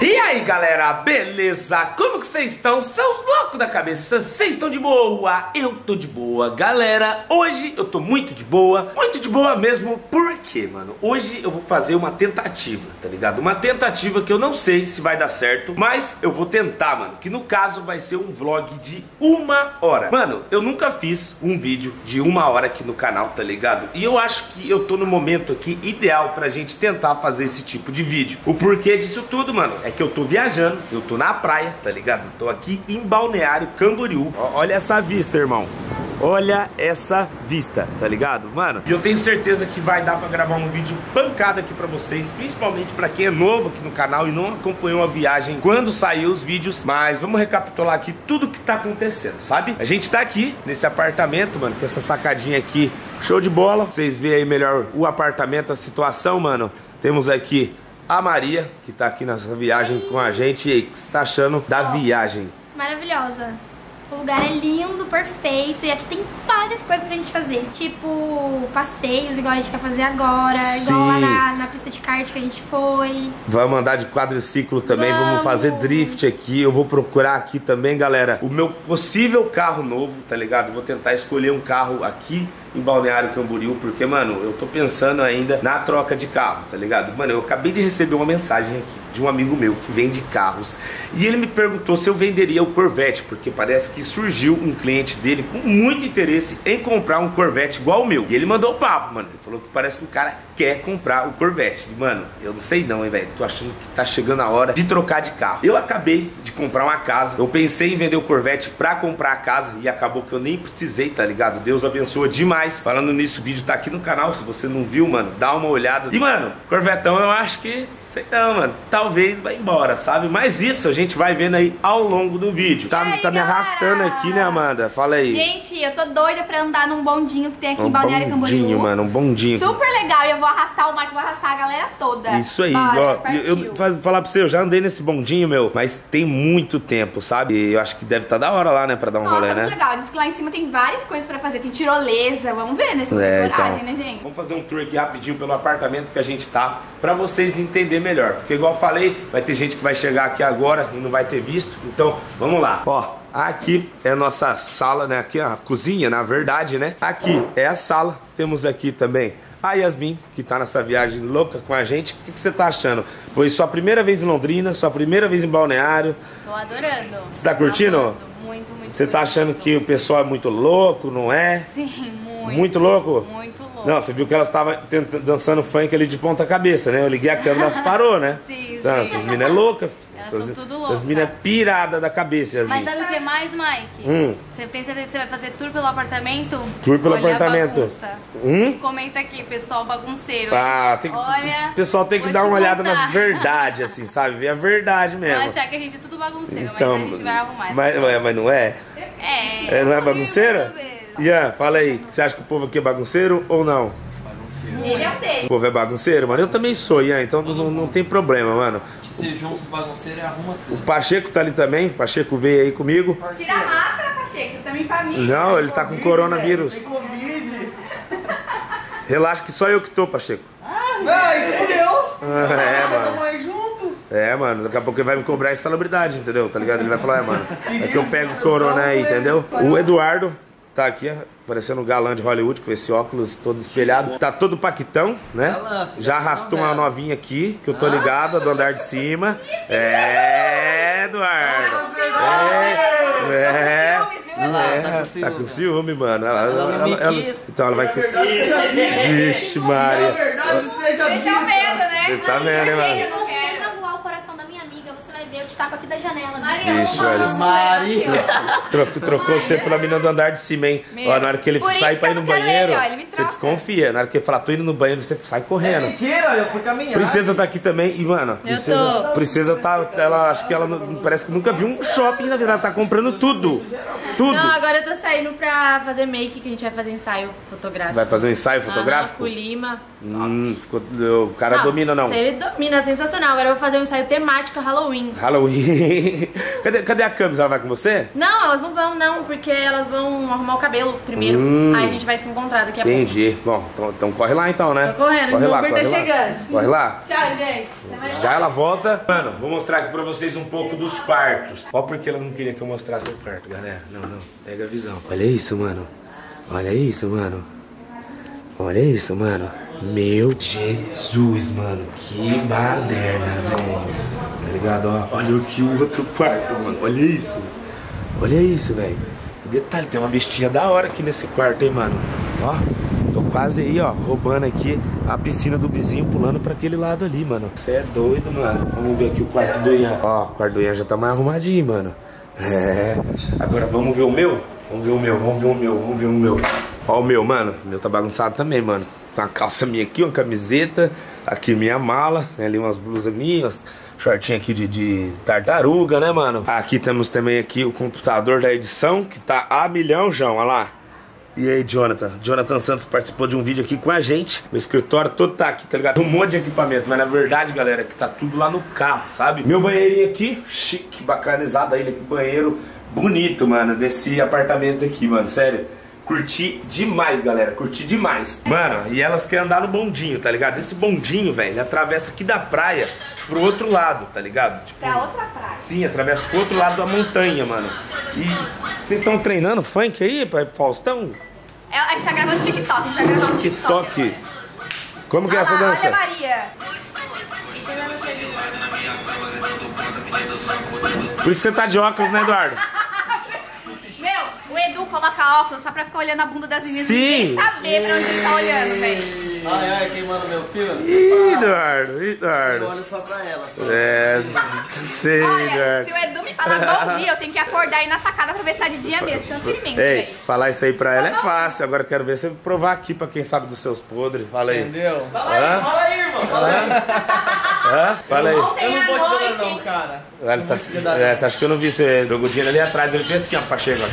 E aí galera, beleza? Como que vocês estão? Seus loucos da cabeça, vocês estão de boa? Eu tô de boa, galera. Hoje eu tô muito de boa mesmo. Por quê, mano? Hoje eu vou fazer uma tentativa, tá ligado? Uma tentativa que eu não sei se vai dar certo, mas eu vou tentar, mano. Que no caso vai ser um vlog de 1 hora. Mano, eu nunca fiz um vídeo de 1 hora aqui no canal, tá ligado? E eu acho que eu tô no momento aqui ideal pra gente tentar fazer esse tipo de vídeo. O porquê disso tudo, mano, é que eu tô viajando, eu tô na praia, tá ligado? Eu tô aqui em Balneário Camboriú. Olha essa vista, irmão. Olha essa vista, tá ligado, mano? E eu tenho certeza que vai dar pra gravar um vídeo pancada aqui pra vocês, principalmente pra quem é novo aqui no canal e não acompanhou a viagem quando saiu os vídeos. Mas vamos recapitular aqui tudo que tá acontecendo, sabe? A gente tá aqui nesse apartamento, mano, com essa sacadinha aqui, show de bola. Vocês veem aí melhor o apartamento, a situação, mano. Temos aqui a Maria, que tá aqui nessa viagem com a gente. E aí, o que você tá achando da viagem? Maravilhosa. O lugar é lindo, perfeito. E aqui tem várias coisas pra gente fazer. Tipo, passeios, igual a gente quer fazer agora. Sim. Igual lá na pista de kart que a gente foi. Vamos andar de quadriciclo também. Vamos fazer drift aqui. Eu vou procurar aqui também, galera, o meu possível carro novo, tá ligado? Vou tentar escolher um carro aqui em Balneário Camboriú, porque, mano, eu tô pensando ainda na troca de carro, tá ligado? Mano, eu acabei de receber uma mensagem aqui de um amigo meu que vende carros e ele me perguntou se eu venderia o Corvette, porque parece que surgiu um cliente dele com muito interesse em comprar um Corvette igual o meu. E ele mandou o papo, mano. Ele falou que parece que o cara quer comprar o Corvette. E, mano, eu não sei não, hein, velho. Tô achando que tá chegando a hora de trocar de carro. Eu acabei de comprar uma casa. Eu pensei em vender o Corvette pra comprar a casa e acabou que eu nem precisei, tá ligado? Deus abençoa demais. Falando nisso, o vídeo tá aqui no canal. Se você não viu, mano, dá uma olhada. E, mano, Corvetão eu acho que... sei não, mano. Talvez vai embora, sabe? Mas isso a gente vai vendo aí ao longo do vídeo. Tá me arrastando aqui, né, Amanda? Fala aí. Gente, eu tô doida pra andar num bondinho que tem aqui em Balneário Camboriú. Um bondinho, mano, um bondinho. Super legal. E eu vou arrastar o Mike, vou arrastar a galera toda. Isso aí. Bora, ó, eu falar pra você, eu já andei nesse bondinho, meu, mas tem muito tempo, sabe? E eu acho que deve tá da hora lá, né, pra dar um rolê, né? Nossa, legal. Diz que lá em cima tem várias coisas pra fazer. Tem tirolesa, vamos ver, né? Se tem coragem, né, gente? Vamos fazer um tour aqui rapidinho pelo apartamento que a gente tá, pra vocês entenderem melhor, porque igual eu falei, vai ter gente que vai chegar aqui agora e não vai ter visto. Então vamos lá, ó. Aqui é a nossa sala, né? Aqui é a cozinha, na verdade, né? Aqui é a sala. Temos aqui também a Yasmin, que tá nessa viagem louca com a gente. O que você tá achando? Foi sua primeira vez em Londrina, sua primeira vez em Balneário. Tô adorando. Você tá curtindo? Amando. Muito, muito. Você tá achando que o pessoal é muito louco, não é? Sim, muito. Muito louco? Muito. Não, você viu que elas estavam dançando funk ali de ponta cabeça, né? Eu liguei a câmera, elas parou, né? Sim, então, sim. Essas meninas é louca. Essas meninas pirada da cabeça. Mas sabe o que mais, Mike? Você tem certeza que você vai fazer tour pelo apartamento? Tour pelo apartamento. Comenta aqui, pessoal bagunceiro. Ah, tem que, olha, o pessoal tem que dar uma olhada nas verdades, assim, sabe? Ver a verdade mesmo. Vai achar que a gente é tudo bagunceiro, então, mas a gente vai arrumar. Mas não é? É. Não é bagunceira? Ian, fala aí, você acha que o povo aqui é bagunceiro ou não? Bagunceiro. Ele é dele. O povo é bagunceiro, mano? Eu também sou, Ian, então não tem problema, mano. Que sejam os bagunceiros e arruma tudo. O Pacheco tá ali também, o Pacheco veio aí comigo. Tira a máscara, Pacheco, tá em família. Não, ele tá com coronavírus. Tem Covid. Relaxa que só eu que tô, Pacheco. Ai, fudeu. É, mano. É, mano, daqui a pouco ele vai me cobrar insalubridade, entendeu? Tá ligado? Ele vai falar, é, mano, é que eu pego o corona aí, entendeu? O Eduardo tá aqui, parecendo um galã de Hollywood, com esse óculos todo espelhado. Tá todo paquitão, né? Já arrastou uma novinha aqui, que eu tô ligado, do andar de cima. É, Eduardo. Tá com ciúme, mano. Então ela vai... Vixe, Maria. Vocês estão vendo, né? Vocês estão vendo, hein, mano? Tava aqui da janela, né? Ixi, Maria. Trocou você pela menina do andar de cima, hein? Ó, na hora que ele sai pra ir no banheiro, você desconfia. Na hora que ele falar, tô indo no banheiro, você sai correndo. É mentira, eu fui caminhando. Princesa tá aqui também. E, mano, Princesa tá... Ela, acho que ela parece que nunca viu um shopping na vida. Ela tá comprando tudo. Tudo. Não, agora eu tô saindo pra fazer make, que a gente vai fazer ensaio fotográfico. Vai fazer um ensaio fotográfico? Com Lima. O cara não, domina, não. Ele domina, sensacional. Agora eu vou fazer um ensaio temático Halloween. Halloween. Cadê a Camis? Ela vai com você? Não, elas não vão, não, porque elas vão arrumar o cabelo primeiro. Aí a gente vai se encontrar daqui a pouco. Entendi. Bom, então corre lá então, né? Tô correndo, corre lá, corre tá lá. Chegando. Corre lá. Tchau, gente. Já ela volta. Mano, vou mostrar aqui pra vocês um pouco dos quartos. Ó, porque elas não queriam que eu mostrasse o quarto, galera. Não, não. Pega a visão. Olha isso, mano. Olha isso, mano. Olha isso, mano. Meu Jesus, mano. Que baderna, velho. Tá ligado? Ó, olha aqui o outro quarto, mano. Olha isso. Olha isso, velho. Detalhe, tem uma vestinha da hora aqui nesse quarto, hein, mano. Ó, tô quase aí, ó, roubando aqui a piscina do vizinho, pulando pra aquele lado ali, mano. Você é doido, mano. Vamos ver aqui o quarto do Ian. Ó, o quarto do Ian já tá mais arrumadinho, mano. É. Agora vamos ver o meu? Vamos ver o meu, vamos ver o meu, vamos ver o meu. Ó o meu, mano. O meu tá bagunçado também, mano. Tem uma calça minha aqui, uma camiseta. Aqui minha mala, né? Ali umas blusas minhas. Shortinho aqui de tartaruga, né, mano? Aqui temos também aqui o computador da edição, que tá a milhão, João, olha lá. E aí, Jonathan? Jonathan Santos participou de um vídeo aqui com a gente. Meu escritório todo tá aqui, tá ligado? Um monte de equipamento, mas na verdade, galera, que tá tudo lá no carro, sabe? Meu banheirinho aqui, chique, bacanizado ele aqui, banheiro bonito, mano, desse apartamento aqui, mano, sério. Curti demais, galera, curti demais. Mano, e elas querem andar no bondinho, tá ligado? Esse bondinho, velho, ele atravessa aqui da praia pro outro lado, tá ligado? Tipo, pra outra praia. Sim, atravessa pro outro lado da montanha, mano. E vocês estão treinando funk aí, pra Faustão? É, a gente tá gravando TikTok, a gente tá gravando TikTok. Como que é essa dança? Olha, Maria. Por isso você tá de óculos, né, Eduardo? O Edu coloca óculos só pra ficar olhando a bunda das meninas e saber pra onde ele tá olhando, velho. Ai, ai, quem manda meu filho? Ih, Eduardo, Eduardo. Eu olho só pra ela. Só. É, sei, olha, Eduardo. Se o Edu me falar bom dia, eu tenho que acordar aí na sacada pra ver se tá de dia mesmo. Transferimento, ei, véio. Falar isso aí pra ela é fácil. Agora eu quero ver você provar aqui pra quem sabe dos seus podres. Fala aí. Entendeu? Fala aí, hã? Fala aí, irmão. Fala aí. Hã? Fala aí. Eu não vou estudar não, cara. Olha, tá, você acha que eu não vi você drogodinho ali atrás? Ele fez assim, ó, pra chegar.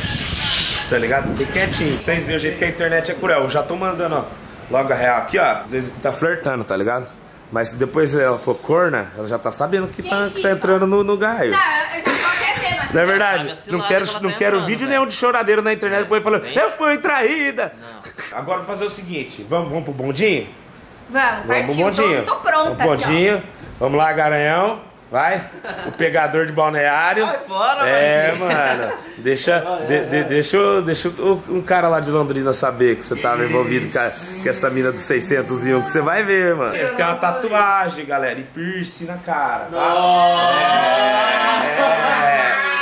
Tá ligado? Fiquei quietinho. Vocês viram o jeito que a internet é cruel. Eu já tô mandando, ó, logo a real aqui, ó. Às vezes tá flertando, tá ligado? Mas se depois ela for corna, ela já tá sabendo que tá entrando no gaio. Não, eu já tô querendo, mas... Não é verdade. Não quero vídeo nenhum de choradeiro na internet depois falando, eu fui traída. Não. Agora vou fazer o seguinte. Vamos pro bondinho? Vamos, partiu. Tô pronta. O bondinho. Aqui, vamos lá, garanhão. Vai, o pegador de balneário. Vai embora, é, mano. Deixa um cara lá de Londrina saber que você tava envolvido com essa mina do 601, que você vai ver, mano. Tem uma tatuagem, galera, e piercing na cara.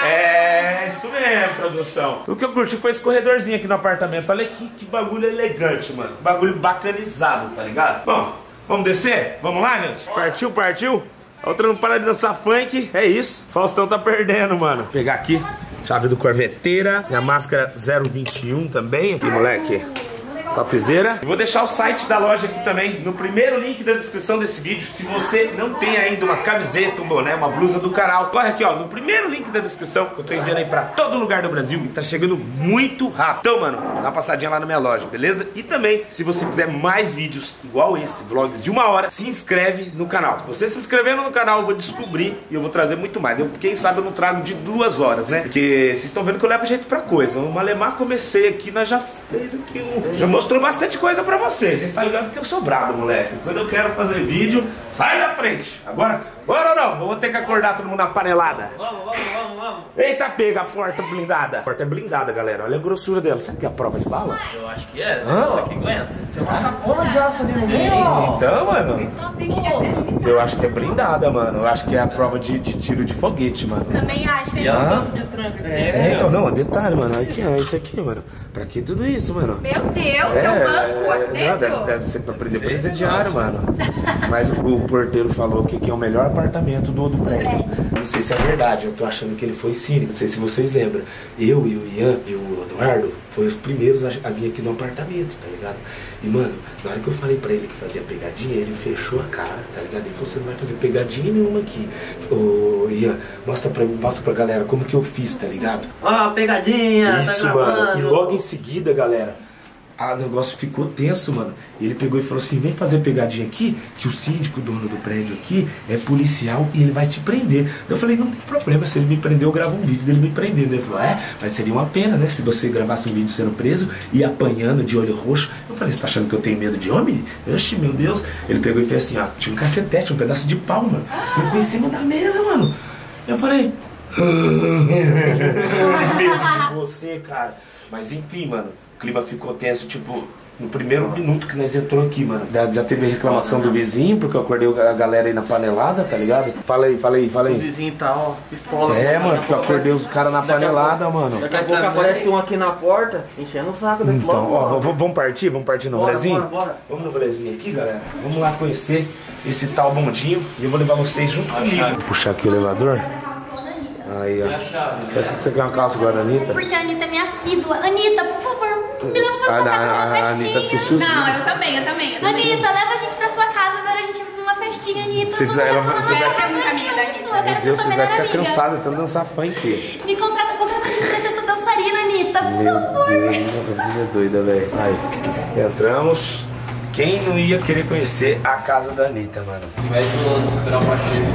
É isso mesmo, produção. O que eu curti foi esse corredorzinho aqui no apartamento. Olha que bagulho elegante, mano. Que bagulho bacanizado, tá ligado? Bom, vamos descer? Vamos lá, gente? Partiu, partiu? Outra não para de dançar funk, é isso. Faustão tá perdendo, mano. Vou pegar aqui, chave do Corveteira. Minha máscara 021 também. Aqui, moleque. Topzera. Vou deixar o site da loja aqui também, no primeiro link da descrição desse vídeo. Se você não tem ainda uma camiseta, um boné, uma blusa do canal, corre aqui, ó, no primeiro link da descrição, que eu tô enviando aí pra todo lugar do Brasil e tá chegando muito rápido. Então, mano, dá uma passadinha lá na minha loja, beleza? E também, se você quiser mais vídeos igual esse, vlogs de 1 hora, se inscreve no canal. Se você se inscrevendo no canal, eu vou descobrir e eu vou trazer muito mais. Eu, quem sabe eu não trago de 2 horas, né? Porque vocês estão vendo que eu levo jeito pra coisa. O Malemar comecei aqui, nós já fez aqui um... Já mostrou bastante coisa pra vocês. Vocês estão ligando que eu sou brabo, moleque. Quando eu quero fazer vídeo, sai da frente. Agora, bora ou não? Vou ter que acordar todo mundo na panelada. Vamos. Eita, pega a porta blindada. A porta é blindada, galera. Olha a grossura dela. Sabe que é a prova de bala? Eu acho que é. Essa aqui aguenta. Você passa a bola de aço ali no meio. Então, mano. Eu acho que é blindada, mano. Eu acho que é a prova de tiro de foguete, mano. Também acho. É um tanto de tranco aqui. É, então, não. Detalhe, mano. Olha que é isso aqui, mano. Pra que tudo isso, mano? Meu Deus. Não, deve ser pra prender presidiário, mano. Mas o porteiro falou que aqui é o melhor apartamento do prédio. Não sei se é verdade, eu tô achando que ele foi cínico. Não sei se vocês lembram. Eu e o Ian e o Eduardo foi os primeiros a vir aqui no apartamento, tá ligado? E, mano, na hora que eu falei pra ele que fazia pegadinha, ele fechou a cara, tá ligado? Ele falou, você não vai fazer pegadinha nenhuma aqui. Ô, Ian, mostra pra galera como que eu fiz, tá ligado? Ó, pegadinha, isso, tá gravando, mano. E logo em seguida, galera... o negócio ficou tenso, mano. Ele pegou e falou assim, vem fazer pegadinha aqui, que o síndico, o dono do prédio aqui, é policial e ele vai te prender. Eu falei, não tem problema, se ele me prender, eu gravo um vídeo dele me prendendo. Ele falou, é, mas seria uma pena, né, se você gravasse um vídeo sendo preso e apanhando de olho roxo. Eu falei, você tá achando que eu tenho medo de homem? Oxe, meu Deus. Ele pegou e fez assim, ó, tinha um cacetete, um pedaço de pau, mano. Eu fui em cima da mesa, mano. Eu falei, medo de você, cara. Mas enfim, mano. O clima ficou tenso, tipo, no primeiro minuto que nós entrou aqui, mano. Já teve reclamação do vizinho, porque eu acordei a galera aí na panelada, tá ligado? Fala aí. O vizinho tá, ó, pistola. É, mano, porque eu acordei os caras na panelada, mano. Daqui a pouco aparece um aqui na porta, enchendo o saco. Então, ó, vamos partir no rolezinho? Bora. Vamos no rolezinho aqui, galera. Vamos lá conhecer esse tal bondinho e eu vou levar vocês junto comigo. Vou puxar aqui o elevador. Aí, ó. Por que você quer uma calça com a Anitta? Porque a Anitta é minha ídola. Anitta, por favor, me leva pra sua casa pra uma festinha. Não, eu também. Sim. Anitta, leva a gente pra sua casa, agora a gente vai pra uma festinha, Anitta. Vocês vai ser muito amiga da Anitta. Meu Deus, vocês vão ficar cansados tentando dançar funk. Me contrata gente pra ser sua dançarina, Anitta, por favor. Meu Deus, você é doida, velho. Aí, entramos. Quem não ia querer conhecer a casa da Anitta, mano? Vai esperar o passeio.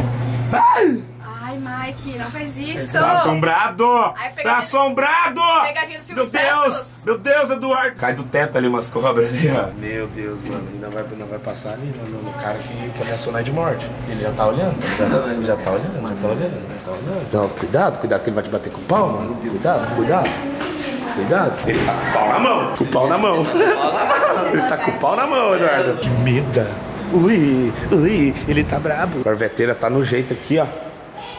Mike, não faz isso. Tá assombrado! Ai, tá assombrado! Pegadinha do Silvio Santos. Meu Deus, Eduardo! Cai do teto ali umas cobras ali, ó. Meu Deus, mano. E não vai passar ali no cara que vai acionar de morte. Ele já tá olhando. Já tá olhando. Não, cuidado que ele vai te bater com o pau, mano. Cuidado. Ele tá com o pau na mão. Ele tá com o pau na mão, Eduardo. Que medo. Ui, ele tá brabo. A corveteira tá no jeito aqui, ó.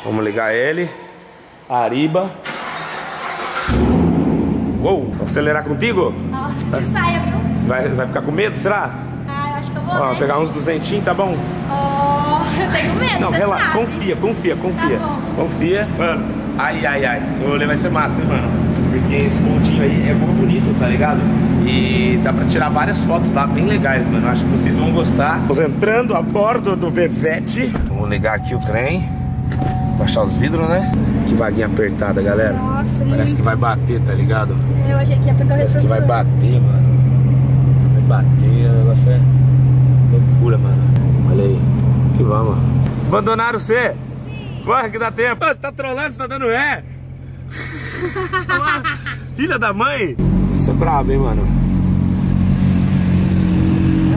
Vamos ligar ele. Ariba. Uou, vou acelerar contigo? Nossa, que saia, viu? Vai ficar com medo, será? Ah, eu acho que eu vou. Ó, né? Pegar uns 200, tá bom? Oh, eu tenho medo. Não, relaxa, confia. Tá bom. Confia. Mano, ai. Esse rolê vai ser massa, hein, mano? Porque esse pontinho aí é muito bonito, tá ligado? E dá pra tirar várias fotos lá, bem legais, mano. Acho que vocês vão gostar. Estamos entrando a bordo do Vevete. Vamos ligar aqui o trem. Baixar os vidros, né? Que vaguinha apertada, galera. Nossa, parece que vai bater, tá ligado? Eu achei que ia pegar o retrovisor. Parece que vai bater, mano. Vai bater, o negócio é loucura, mano. Olha aí. Que vamos. Abandonaram você? Sim. Corre que dá tempo. Você tá trolando, você tá dando ré. Filha da mãe. Isso é brabo, hein, mano.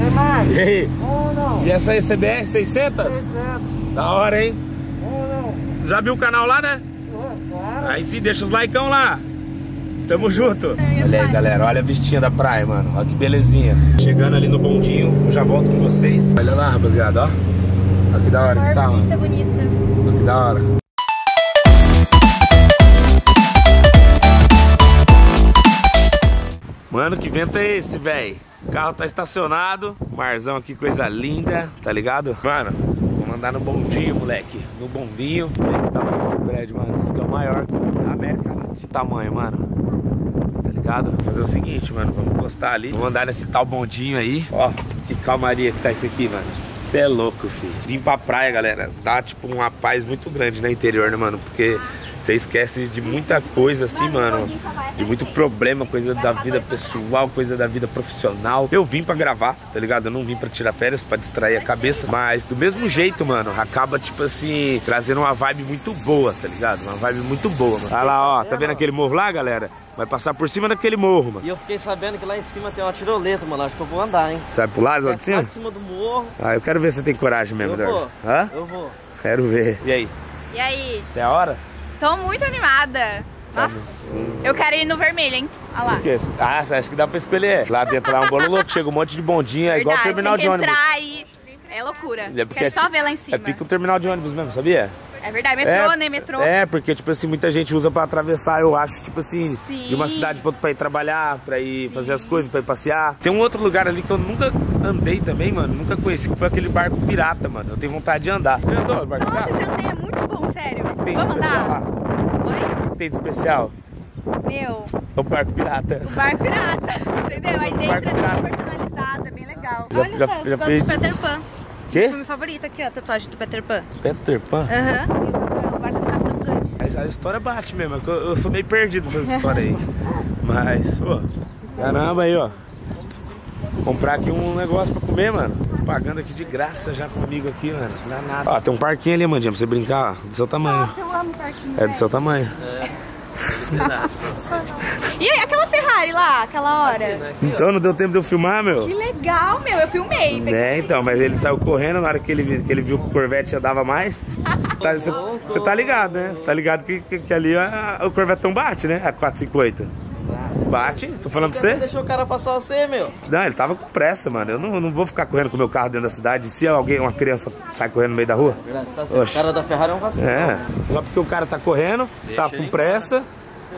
Ei, mãe. E aí? Não, não. E essa aí, CBR 600? 600. Da hora, hein? Já viu o canal lá, né? Claro. Aí sim, deixa os likeão lá. Tamo junto. Olha aí, galera. Olha a vistinha da praia, mano. Olha que belezinha. Chegando ali no bondinho, eu já volto com vocês. Olha lá, rapaziada, ó. Olha que da hora que tá, mano. Olha que da hora. Mano, que vento é esse, velho? O carro tá estacionado. Marzão aqui, coisa linda, tá ligado? Mano, andar no bondinho, moleque. No bondinho. Olha que tamanho desse prédio, mano. Esse que é o maior da América Latina. Tamanho, mano. Tá ligado? Vou fazer o seguinte, mano. Vamos postar ali. Vamos andar nesse tal bondinho aí. Ó, que calmaria que tá isso aqui, mano. Você é louco, filho. Vim pra praia, galera. Dá, tipo, uma paz muito grande no interior, né, mano? Porque você esquece de muita coisa, assim, mano. De muito problema, coisa da vida pessoal, coisa da vida profissional. Eu vim pra gravar, tá ligado? Eu não vim pra tirar férias, pra distrair a cabeça. Mas do mesmo jeito, mano, acaba, tipo assim, trazendo uma vibe muito boa, tá ligado? Uma vibe muito boa, mano. Olha lá, ó, tá vendo aquele morro lá, galera? Vai passar por cima daquele morro, mano. E eu fiquei sabendo que lá em cima tem uma tirolesa, mano. Acho que eu vou andar, hein? Você vai pular lá de cima? Lá de cima do morro. Ah, eu quero ver se você tem coragem mesmo, né? Eu vou. Hã? Eu vou. Quero ver. E aí? Isso é a hora? Tô muito animada. Nossa, eu quero ir no vermelho, hein? Olha lá. Ah, você acha que dá pra escolher? Lá dentro lá é um bolo louco, chega um monte de bondinho, é igual o terminal de ônibus. Aí. É loucura. É porque quero só ver lá em cima. É pico o terminal de ônibus mesmo, sabia? É verdade, metrô, né? Metrô. É, porque, tipo assim, muita gente usa pra atravessar, eu acho, tipo assim, sim, de uma cidade pra outra, pra ir trabalhar, pra ir sim, fazer as coisas, pra ir passear. Tem um outro lugar ali que eu nunca andei também, mano, nunca conheci, que foi aquele barco pirata, mano. Eu tenho vontade de andar. Você já andou no barco pirata? Nossa, eu já andei, é muito bom, sério. O que tem de especial lá? Oi? O que tem de especial? Meu. O barco pirata. O barco pirata, entendeu? Aí dentro é tudo personalizado, é bem legal. Olha só, eu gosto de Peter Pan. Quê? O filme favorito aqui, ó, a tatuagem do Peter Pan. Peter Pan? Aham. E o barco do Capitão Planeta. Mas a história bate mesmo, eu sou meio perdido nessas histórias aí. Mas, pô, caramba aí, ó. comprar aqui um negócio pra comer, mano. Tô pagando aqui de graça já comigo aqui, mano. Não dá nada. Ó, tem um parquinho ali, Mandinha, pra você brincar, ó, do seu tamanho. Nossa, eu amo parquinho. É do seu tamanho. É. E aí, aquela Ferrari lá, aquela hora? Então não deu tempo de eu filmar, meu? Que legal, meu, eu filmei. É, então, mas ele saiu correndo na hora que ele viu que o Corvette já dava mais. Você tá ligado, né? Você tá ligado que ali o Corvetão bate, né? A 458. Bate, tô falando pra você. Você deixou o cara passar você, meu. Não, ele tava com pressa, mano. Eu não vou ficar correndo com o meu carro dentro da cidade. Se alguém, uma criança, sai correndo no meio da rua. O cara da Ferrari é um vacilo. É, só porque o cara tá correndo, tá com pressa.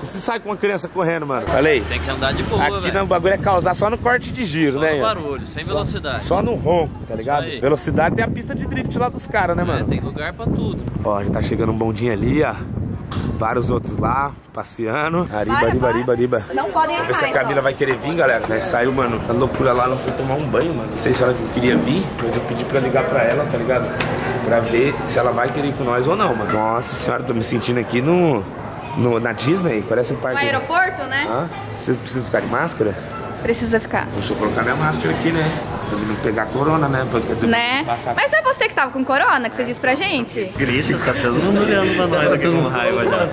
Você sai com uma criança correndo, mano. Falei. Tem que andar de boa, aqui não, o bagulho é causar só no corte de giro, só né? Só no barulho, sem velocidade. Só no ronco, tá ligado? Velocidade tem a pista de drift lá dos caras, né, mano? Tem lugar pra tudo. Ó, já tá chegando um bondinho ali, ó. Vários outros lá, passeando. Ariba. Não podem ver se a Camila vai querer vir, galera. Né? Saiu, mano, a loucura lá, ela foi tomar um banho, mano. Não sei se ela queria vir, mas eu pedi pra ligar pra ela, tá ligado? Pra ver se ela vai querer ir com nós ou não, mano. Nossa senhora, tô me sentindo aqui na Disney, parece um parque. No aeroporto, né? Ah, vocês precisam ficar de máscara? Precisa ficar. Deixa eu colocar minha máscara aqui, né? Pra não pegar corona, né? Né? Mas não é você que tava com corona, que você disse pra gente? Grita, tá todo mundo olhando pra nós aqui com raiva já.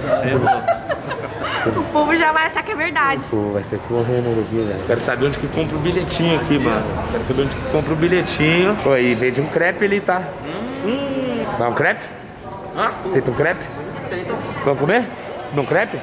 O povo já vai achar que é verdade. O povo vai ser correndo aqui, velho. Quero saber onde que compra o bilhetinho aqui, mano. Quero saber onde que compra o bilhetinho. Pô, aí veio de um crepe ali, tá? Dá um crepe? Aceita um crepe? Aceita. Vamos comer? Num crepe?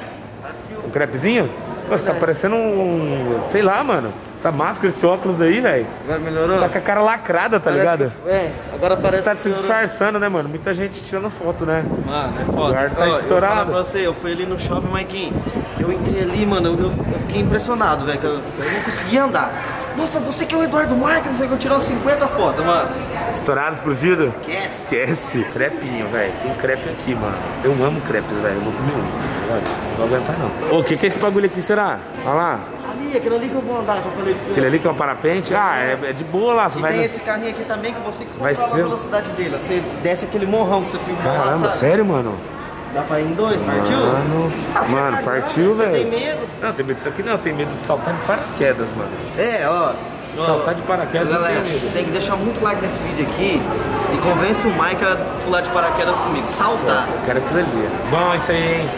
Um crepezinho? Você tá parecendo um... sei lá, mano. Essa máscara, esse óculos aí, velho. Agora melhorou. Você tá com a cara lacrada, tá ligado? É, agora parece que você tá se disfarçando, né, mano? Muita gente tirando foto, né? Mano, é foda. O lugar tá estourado. Eu falo pra você, eu fui ali no shopping, Maikinho. Eu entrei ali, mano, eu fiquei impressionado, velho. Eu não conseguia andar. Nossa, você que é o Eduardo Marques, você que eu tirei umas 50 fotos, mano. Estourado, explodido? Esquece. Esquece. Crepinho, velho. Tem um crepe aqui, mano. Eu amo crepes, velho. Eu vou comer um. Não vou aguentar, não. Ô, o que é esse bagulho aqui, será? Olha lá. Ali, aquele ali que eu vou andar, que eu falei disso. Aquele ali que é um parapente? Ah, é de boa lá. Você vai... tem esse carrinho aqui também que você vai controla a velocidade dele. Você desce aquele morrão que você filmou. Caramba, lá, sério, mano? Dá pra ir em dois, partiu? Mano, partiu, velho. Você tem medo? Não, tem medo disso aqui não, tem medo de saltar de paraquedas, mano. É, ó. Saltar de paraquedas, galera, tem que deixar muito like nesse vídeo aqui e convence o Mike a pular de paraquedas comigo. Saltar. Eu quero aquilo ali. Bom, isso aí, hein?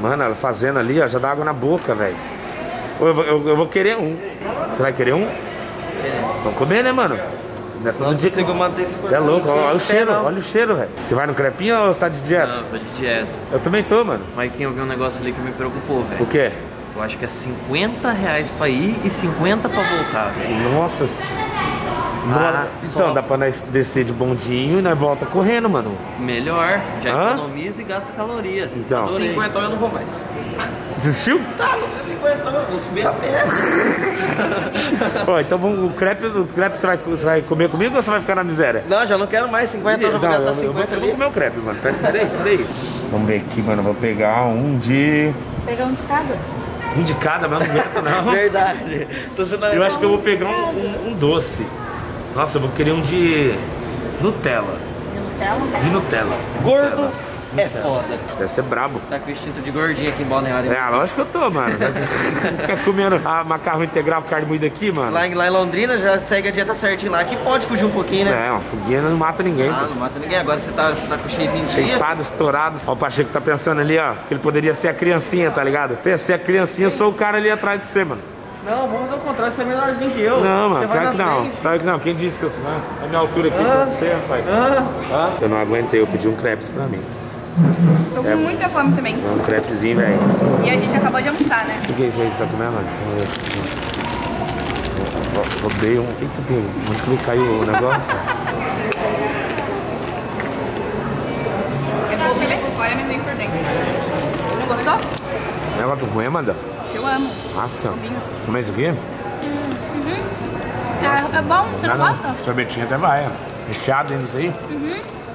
Mano, ela fazendo ali, ó, já dá água na boca, velho. Eu vou querer um. Você vai querer um? É. Vamos comer, né, mano? É todo dia que eu manter esse corpo. Você é louco, olha o cheiro, olha o cheiro, velho. Você vai no crepinho ou você tá de dieta? Não, tô de dieta. Eu também tô, mano. Maikinho, eu vi um negócio ali que me preocupou, velho. O quê? Eu acho que é 50 reais pra ir e 50 pra voltar, velho. Nossa. Então, dá pra nós descer de bondinho e nós volta correndo, mano. Melhor, já economiza e gasta caloria. Então. 50 eu não vou mais. Desistiu? Tá, não deu 50, eu vou subir a pé. Pô, então o crepe você vai comer comigo ou você vai ficar na miséria? Não, já não quero mais 50, eu já vou gastar 50 ali. Eu vou comer o crepe, mano. Peraí. Vamos ver aqui, mano. Vou pegar um de... pegar um de cada. Um de cada, mas não aguento não. Verdade. Eu acho que eu vou pegar um doce. Nossa, eu vou querer um de Nutella. De Nutella? De Nutella. Gordo. Nutella. É foda. Deve ser brabo. Tá com o instinto de gordinho aqui em Balneário. É, lógico que eu tô, mano. Fica comendo macarrão integral, carne moída aqui, mano. Lá em Londrina já segue a dieta certinha lá, que pode fugir um pouquinho, né? É, uma fuguinha não mata ninguém. Ah, não mata ninguém. Agora você tá com shape em dia. Shapeado, estourado. Ó, o Pacheco tá pensando ali, ó, que ele poderia ser a criancinha, tá ligado? Pensa, se é a criancinha, eu sou o cara ali atrás de você, mano. Não, vamos fazer o contrário, você é menorzinho que eu. Não, mano, claro que não. Claro que não. Quem disse que eu sou? A minha altura aqui pra você, rapaz. Eu não aguentei, eu pedi um crepes pra mim. Tô com muita fome também. Um crepezinho, velho. E a gente acabou de almoçar, né? O que é isso aí que você tá comendo? Eu odeio um... Eita, Pedro, onde que caiu o negócio? Eu vou filé por fora e amendoim por dentro. Não gostou? O negócio ruim, Amanda? Eu amo. Ah, que comer isso aqui? É bom, você não gosta? Sorvetinho até vai, recheado ainda isso aí.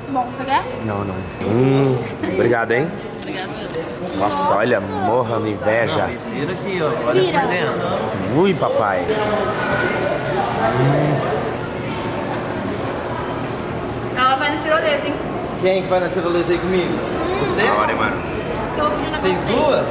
Bom, você quer? Não, não. Obrigado, hein? Obrigado. Nossa, olha, morra me inveja. Vira aqui, ó. Olha por dentro. Ui, papai. Ela vai na tirolesa, hein? Quem que vai na tirolesa aí comigo? Você? Olha, mano. Vocês duas?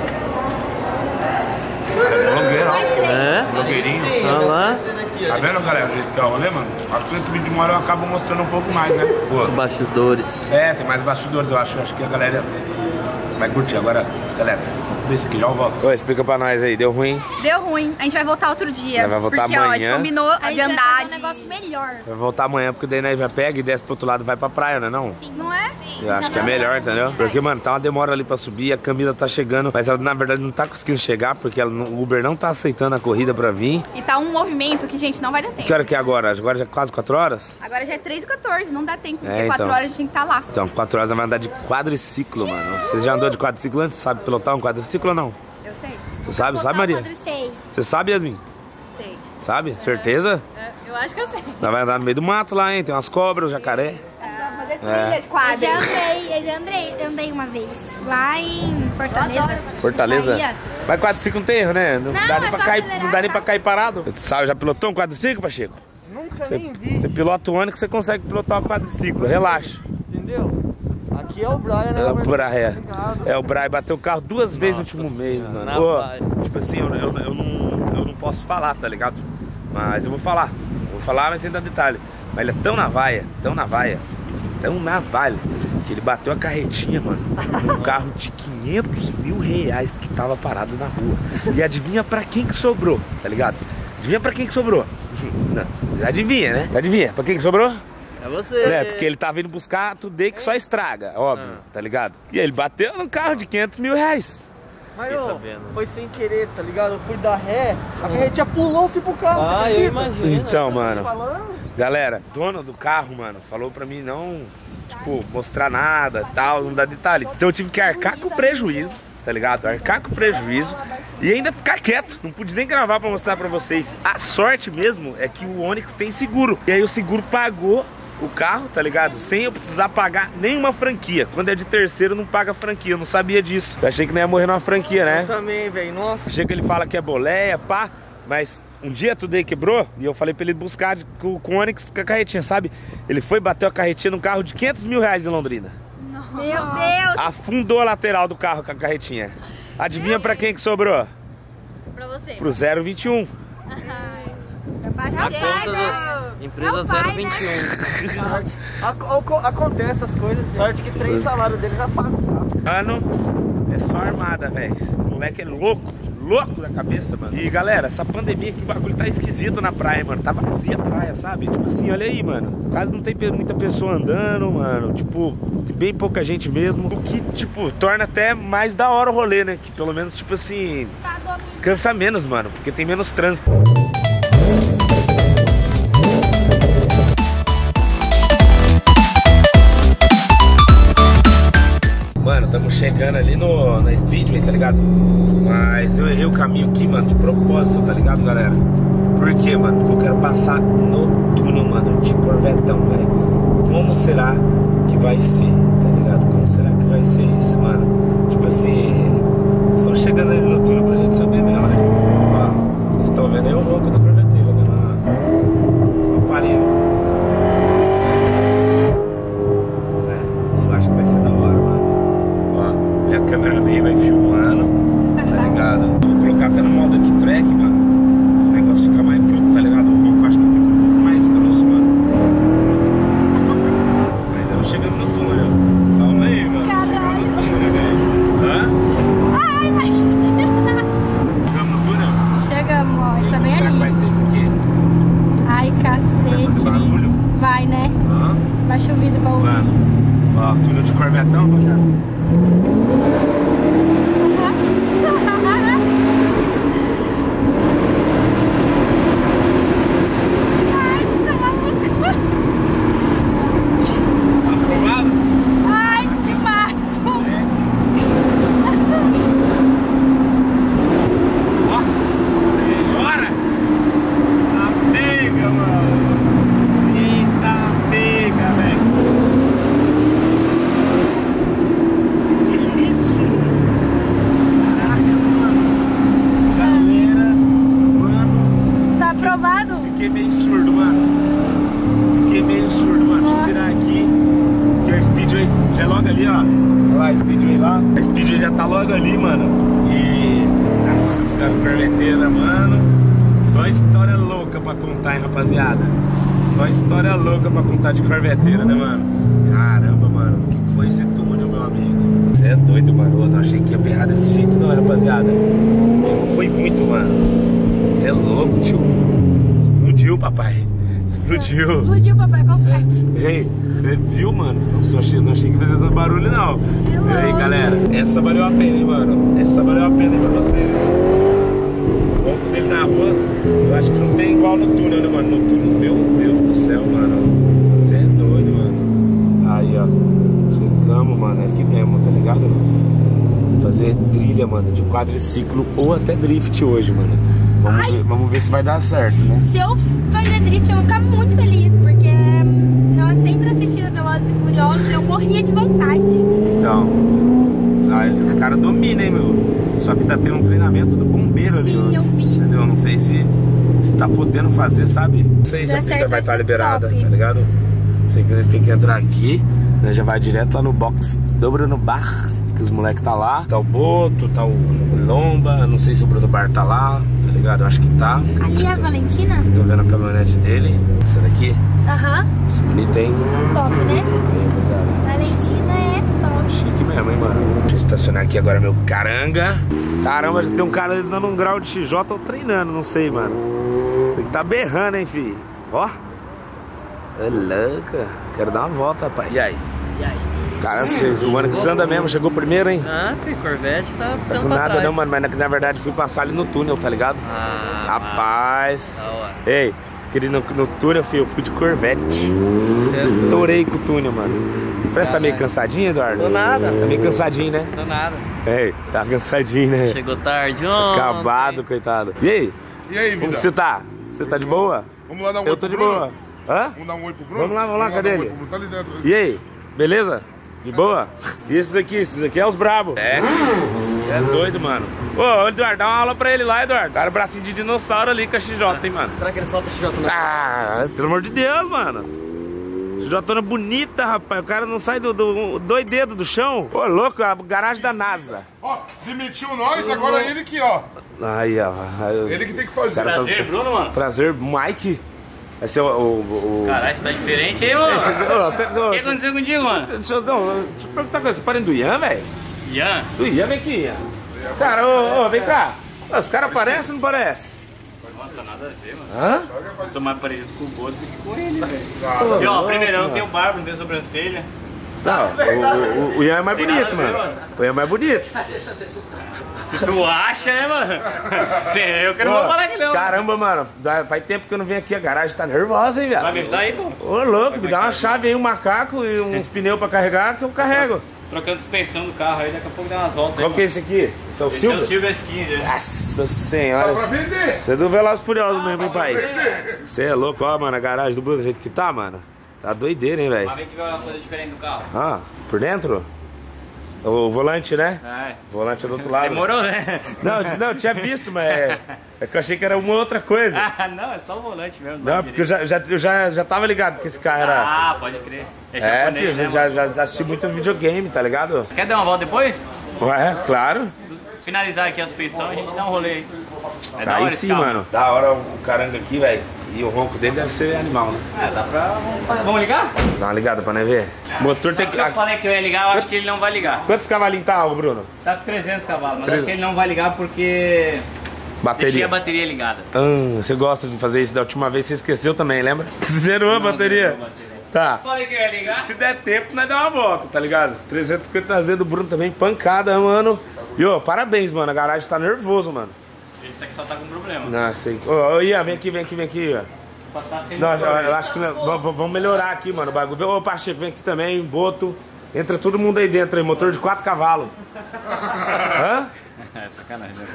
É blogueirinho. Olha lá. Tá vendo, galera? Então, né, mano? Acho que esse vídeo de uma hora eu acabo mostrando um pouco mais, né? Os bastidores. É, tem mais bastidores, eu acho. Acho que a galera vai curtir. Agora, galera, vou ver isso aqui, já eu volto. Ô, explica pra nós aí, deu ruim? Deu ruim. A gente vai voltar outro dia. Vai voltar porque, amanhã. Ó, a gente combinou a gente de andar. Vai fazer um negócio melhor. Vai voltar amanhã, porque daí nós já pega e desce pro outro lado e vai pra praia, né? Não? Sim. Não é? Sim. Eu acho que é melhor, entendeu? Porque, mano, tá uma demora ali pra subir, a Camila tá chegando, mas ela, na verdade, não tá conseguindo chegar, porque ela, o Uber não tá aceitando a corrida pra vir. E tá um movimento que, gente, não vai dar tempo. Que hora que é agora? Agora já é quase 4 horas? Agora já é 3h14, não dá tempo, porque 4 horas a gente tem que tá lá. Então, 4 horas ela vai andar de quadriciclo, mano. Você já andou de quadriciclo antes? Sabe pilotar um quadriciclo ou não? Eu sei. Você sabe, Maria? Sei. Você sabe, Yasmin? Sei. Sabe? É. Certeza? É. Eu acho que eu sei. Ela vai andar no meio do mato lá, hein? Tem umas cobras, um jacaré. Fazer trilha de quadro. Eu já andei uma vez. Lá em Fortaleza. Fortaleza? Bahia. Mas quadriciclo não tem erro, né? Não dá nem pra cair parado. Você sabe, já pilotou um quadriciclo, Pacheco? Nunca nem vi. Você pilota o ano que você consegue pilotar um quadriciclo. Relaxa. Entendeu? Aqui é o Brian, né? É o Brian. É o Brian, bateu o carro 2 vezes no último mês, mano. Pô, tipo assim, eu não posso falar, tá ligado? Mas eu vou falar. Mas sem dar detalhe. Mas ele é tão na vaia, que ele bateu a carretinha, mano, num carro de 500 mil reais que tava parado na rua. E adivinha pra quem que sobrou, tá ligado? Adivinha pra quem que sobrou? Não, adivinha, né? Adivinha, pra quem que sobrou? É você. É, porque ele tava indo buscar a Today que só estraga, óbvio, tá ligado? E aí ele bateu no carro de 500 mil reais. Mas ô, foi sem querer, tá ligado? Eu fui dar ré, a carretinha pulou, fui pro carro, você imagina? Então, mano, galera, dono do carro, mano, falou pra mim não, tipo, mostrar nada, tal, não dá detalhe. Então eu tive que arcar com o prejuízo, tá ligado? Arcar com o prejuízo e ainda ficar quieto. Não pude nem gravar pra mostrar pra vocês. A sorte mesmo é que o Onix tem seguro. E aí o seguro pagou o carro, tá ligado? Sem eu precisar pagar nenhuma franquia. Quando é de terceiro, não paga franquia. Eu não sabia disso. Eu achei que não ia morrer numa franquia, né? Eu também, velho. Nossa. Achei que ele fala que é boleia, pá. Mas um dia tudo aí quebrou e eu falei pra ele buscar com o Onix com a carretinha, sabe? Ele foi, bateu a carretinha num carro de 500 mil reais em Londrina. Nossa. Meu Deus! Afundou a lateral do carro com a carretinha. Adivinha pra quem que sobrou? Pra você. Pro 021. Empresa 021. Né? Acontece essas coisas. Sorte que 3 salários dele já pagam. É só armada, velho. Esse moleque é louco. Louco da cabeça, mano. E galera, essa pandemia que o bagulho tá esquisito na praia, mano. Tá vazia a praia, sabe? Tipo assim, olha aí, mano. Quase não tem muita pessoa andando, mano. Tipo, tem bem pouca gente mesmo. O que, tipo, torna até mais da hora o rolê, né? Que pelo menos, tipo assim, cansa menos, mano. Porque tem menos trânsito. Mano, estamos chegando ali na Speedway, tá ligado? Mas eu errei o caminho aqui, mano, de propósito, tá ligado, galera? Por quê, mano? Porque eu quero passar no túnel, mano, de Corvetão, velho. Como será que vai ser, tá ligado? Como será que vai ser isso, mano? Tipo assim, só chegando ali no túnel pra gente saber mesmo, né? Ó, vocês estão vendo aí o ronco do Corveteiro, né, mano? Só parindo. Eu acho que vai ser da hora, mano. A câmera meio vai filmando, tá ligado? Vou colocar até no modo aqui track, mano. O negócio fica mais bruto, tá ligado? O ronco acho que fica um pouco mais grosso, mano. Ainda não chegamos no túnel. Calma aí, mano. Caralho! Ai, mas... Chegamos no túnel? Chegamos, ó. Tá bem ali. Será que vai ser isso aqui? Ai, cacete. Vai, barulho? Vai, né? Hã? Vai chovido pra ouvir. Mano, ó, túnel de Corvetão, rapaziada. Tá logo ali, mano. E nossa senhora, corveteira, mano. Só história louca pra contar, hein, rapaziada. Só história louca pra contar de corveteira, né, mano? Caramba, mano, o que foi esse túnel, meu amigo? Você é doido, mano. Eu não achei que ia berrar desse jeito não, rapaziada. Foi muito, mano. Você é louco, tio. Explodiu, papai. Explodiu. Explodiu, papai, qual parte? Ei, você viu, mano? Nossa, eu não achei que ia fazer tanto barulho, não. E aí, galera, essa valeu a pena, hein, mano? Essa valeu a pena, hein, pra vocês. O pouco dele na rua, eu acho que não tem igual no túnel, né, mano? No túnel, meu Deus do céu, mano. Você é doido, mano. Aí, ó. Chegamos, mano, aqui mesmo, tá ligado? Fazer trilha, mano, de quadriciclo ou até drift hoje, mano. Vamos ver se vai dar certo, né? Se eu fazer drift, eu vou ficar muito feliz, porque eu sempre assistindo Velozes e Furiosos, eu morria de vontade. Então, olha, os caras dominam, hein, meu? Só que tá tendo um treinamento do bombeiro ali. Sim, eu vi. Entendeu? Não sei se tá podendo fazer, sabe? Não sei se a pista vai estar liberada, tá ligado? Sei que eles têm que entrar aqui, né? Já vai direto lá no box, dobra no bar, que os moleques tá lá. Tá o Boto, tá o Lomba, não sei se o Bruno Bar tá lá. Eu acho que tá. Ali é a Valentina? Tô vendo a caminhonete dele. Essa daqui? Aham. Esse bonito, hein? Top, né? É, Valentina é top. Chique mesmo, hein, mano? Deixa eu estacionar aqui agora, meu caranga. Caramba, tem um cara dando um grau de XJ ou treinando, não sei, mano. Tem que tá berrando, hein, filho? Ó. É louca. Quero dar uma volta, rapaz. E aí? E aí? Cara, o mano que você anda mesmo, chegou primeiro, hein? Ah, filho, Corvette tá ficando pra trás. Tá com nada não, mano, mas na verdade fui passar ali no túnel, tá ligado? Ah, rapaz. Nossa, da hora. Ei, você queria ir no túnel, filho, eu fui de Corvette. Estourei com o túnel, mano. Parece que tá meio cansadinho, Eduardo? Tô nada. Tá meio cansadinho, né? Tô nada. Ei, tá cansadinho, né? Chegou tarde ontem. Acabado, coitado. E aí? E aí, vida? Como você tá? Você tá de boa? Vamos lá dar um oi pro Bruno. Eu tô de boa. Hã? Vamos dar um oi pro Bruno? Vamos lá, cadê ele? Tá ali dentro. E aí? Beleza? De boa? E esses aqui? Esses aqui é os brabos. É. Você é doido, mano. Ô, Eduardo, dá uma aula pra ele lá, Eduardo. Cara, o bracinho de dinossauro ali com a XJ, hein, mano. Será que ele solta a XJ lá? Ah, pelo amor de Deus, mano. XJona bonita, rapaz. O cara não sai do dois dedos do chão. Ô, louco, a garagem da NASA. Ó, demitiu nós, agora ele que, ó. Aí, ó. Ele que tem que fazer. Prazer, Bruno, mano. Prazer, Mike. Esse é o... Caralho, você tá diferente aí, mano. O que aconteceu contigo, mano? Deixa eu perguntar uma coisa. Você parem do Ian, velho? Ian? Do Ian, vem aqui, Ian. Cara, ô, vem cá. Os caras parecem ou não parecem? Nossa, nada a ver, mano. Hã? Eu sou mais parecido com o Boto do que com ele, velho. E ó, primeirão, tem o barba, não tem sobrancelha. Não, o Ian é mais bonito, mano. O Ian é mais bonito. Se tu acha, né, mano? Eu quero não falar que não. Caramba, mano. Faz tempo que eu não venho aqui. A garagem tá nervosa, hein, velho. Vai me ajudar aí, pô? Ô, louco. Me dá uma chave aí, um macaco e uns pneus pra carregar que eu carrego. Trocando suspensão do carro aí. Daqui a pouco dá umas voltas. Qual aí, que é esse aqui? São Silvio? São Silvio S15. Nossa senhora. Dá pra vender. Você é do Velozes e Furiosos mesmo, hein, pai? Você é louco. Ó, mano, a garagem do Bruno do jeito que tá, mano. Tá doideira, hein, velho? Mas vem que vai uma coisa diferente do carro. Ah, por dentro? O volante, né? É. O volante é do outro lado. Demorou, né? Não, tinha visto, mas é que eu achei que era uma outra coisa. Ah, não, é só o volante mesmo. Não, porque eu já tava ligado que esse carro era... Ah, pode crer. É, filho, né, já assisti muito videogame, tá ligado? Quer dar uma volta depois? Ué, claro. Finalizar aqui a suspensão, a gente dá um rolê aí. É da hora esse carro. Aí sim, mano. Da hora o caranga aqui, velho. E o ronco dele deve ser animal, né? É, dá pra... Vamos ligar? Dá uma ligada pra nós ver. O motor tem que... Eu falei que eu ia ligar, eu acho que ele não vai ligar. Quantos cavalinhos tá, Bruno? Tá com 300 cavalos, mas acho que ele não vai ligar porque... Bateria. Deixei a bateria ligada. Você gosta de fazer isso. Da última vez você esqueceu também, lembra? Zerou a bateria. Tá. Falei que eu ia ligar. Se der tempo, nós dá uma volta, tá ligado? 350 Z do Bruno também, pancada, mano. E ô, parabéns, mano. A garagem tá nervoso, mano. Esse aqui só tá com problema. Não, sei. Ô, Ian, vem aqui, ó. Só tá sem problema. Não, eu acho que não. Vamos melhorar aqui, mano, o bagulho. Ô, Pacheco, vem aqui também, Boto. Entra todo mundo aí dentro, aí. Motor de 4 cavalos. Hã? É sacanagem, né?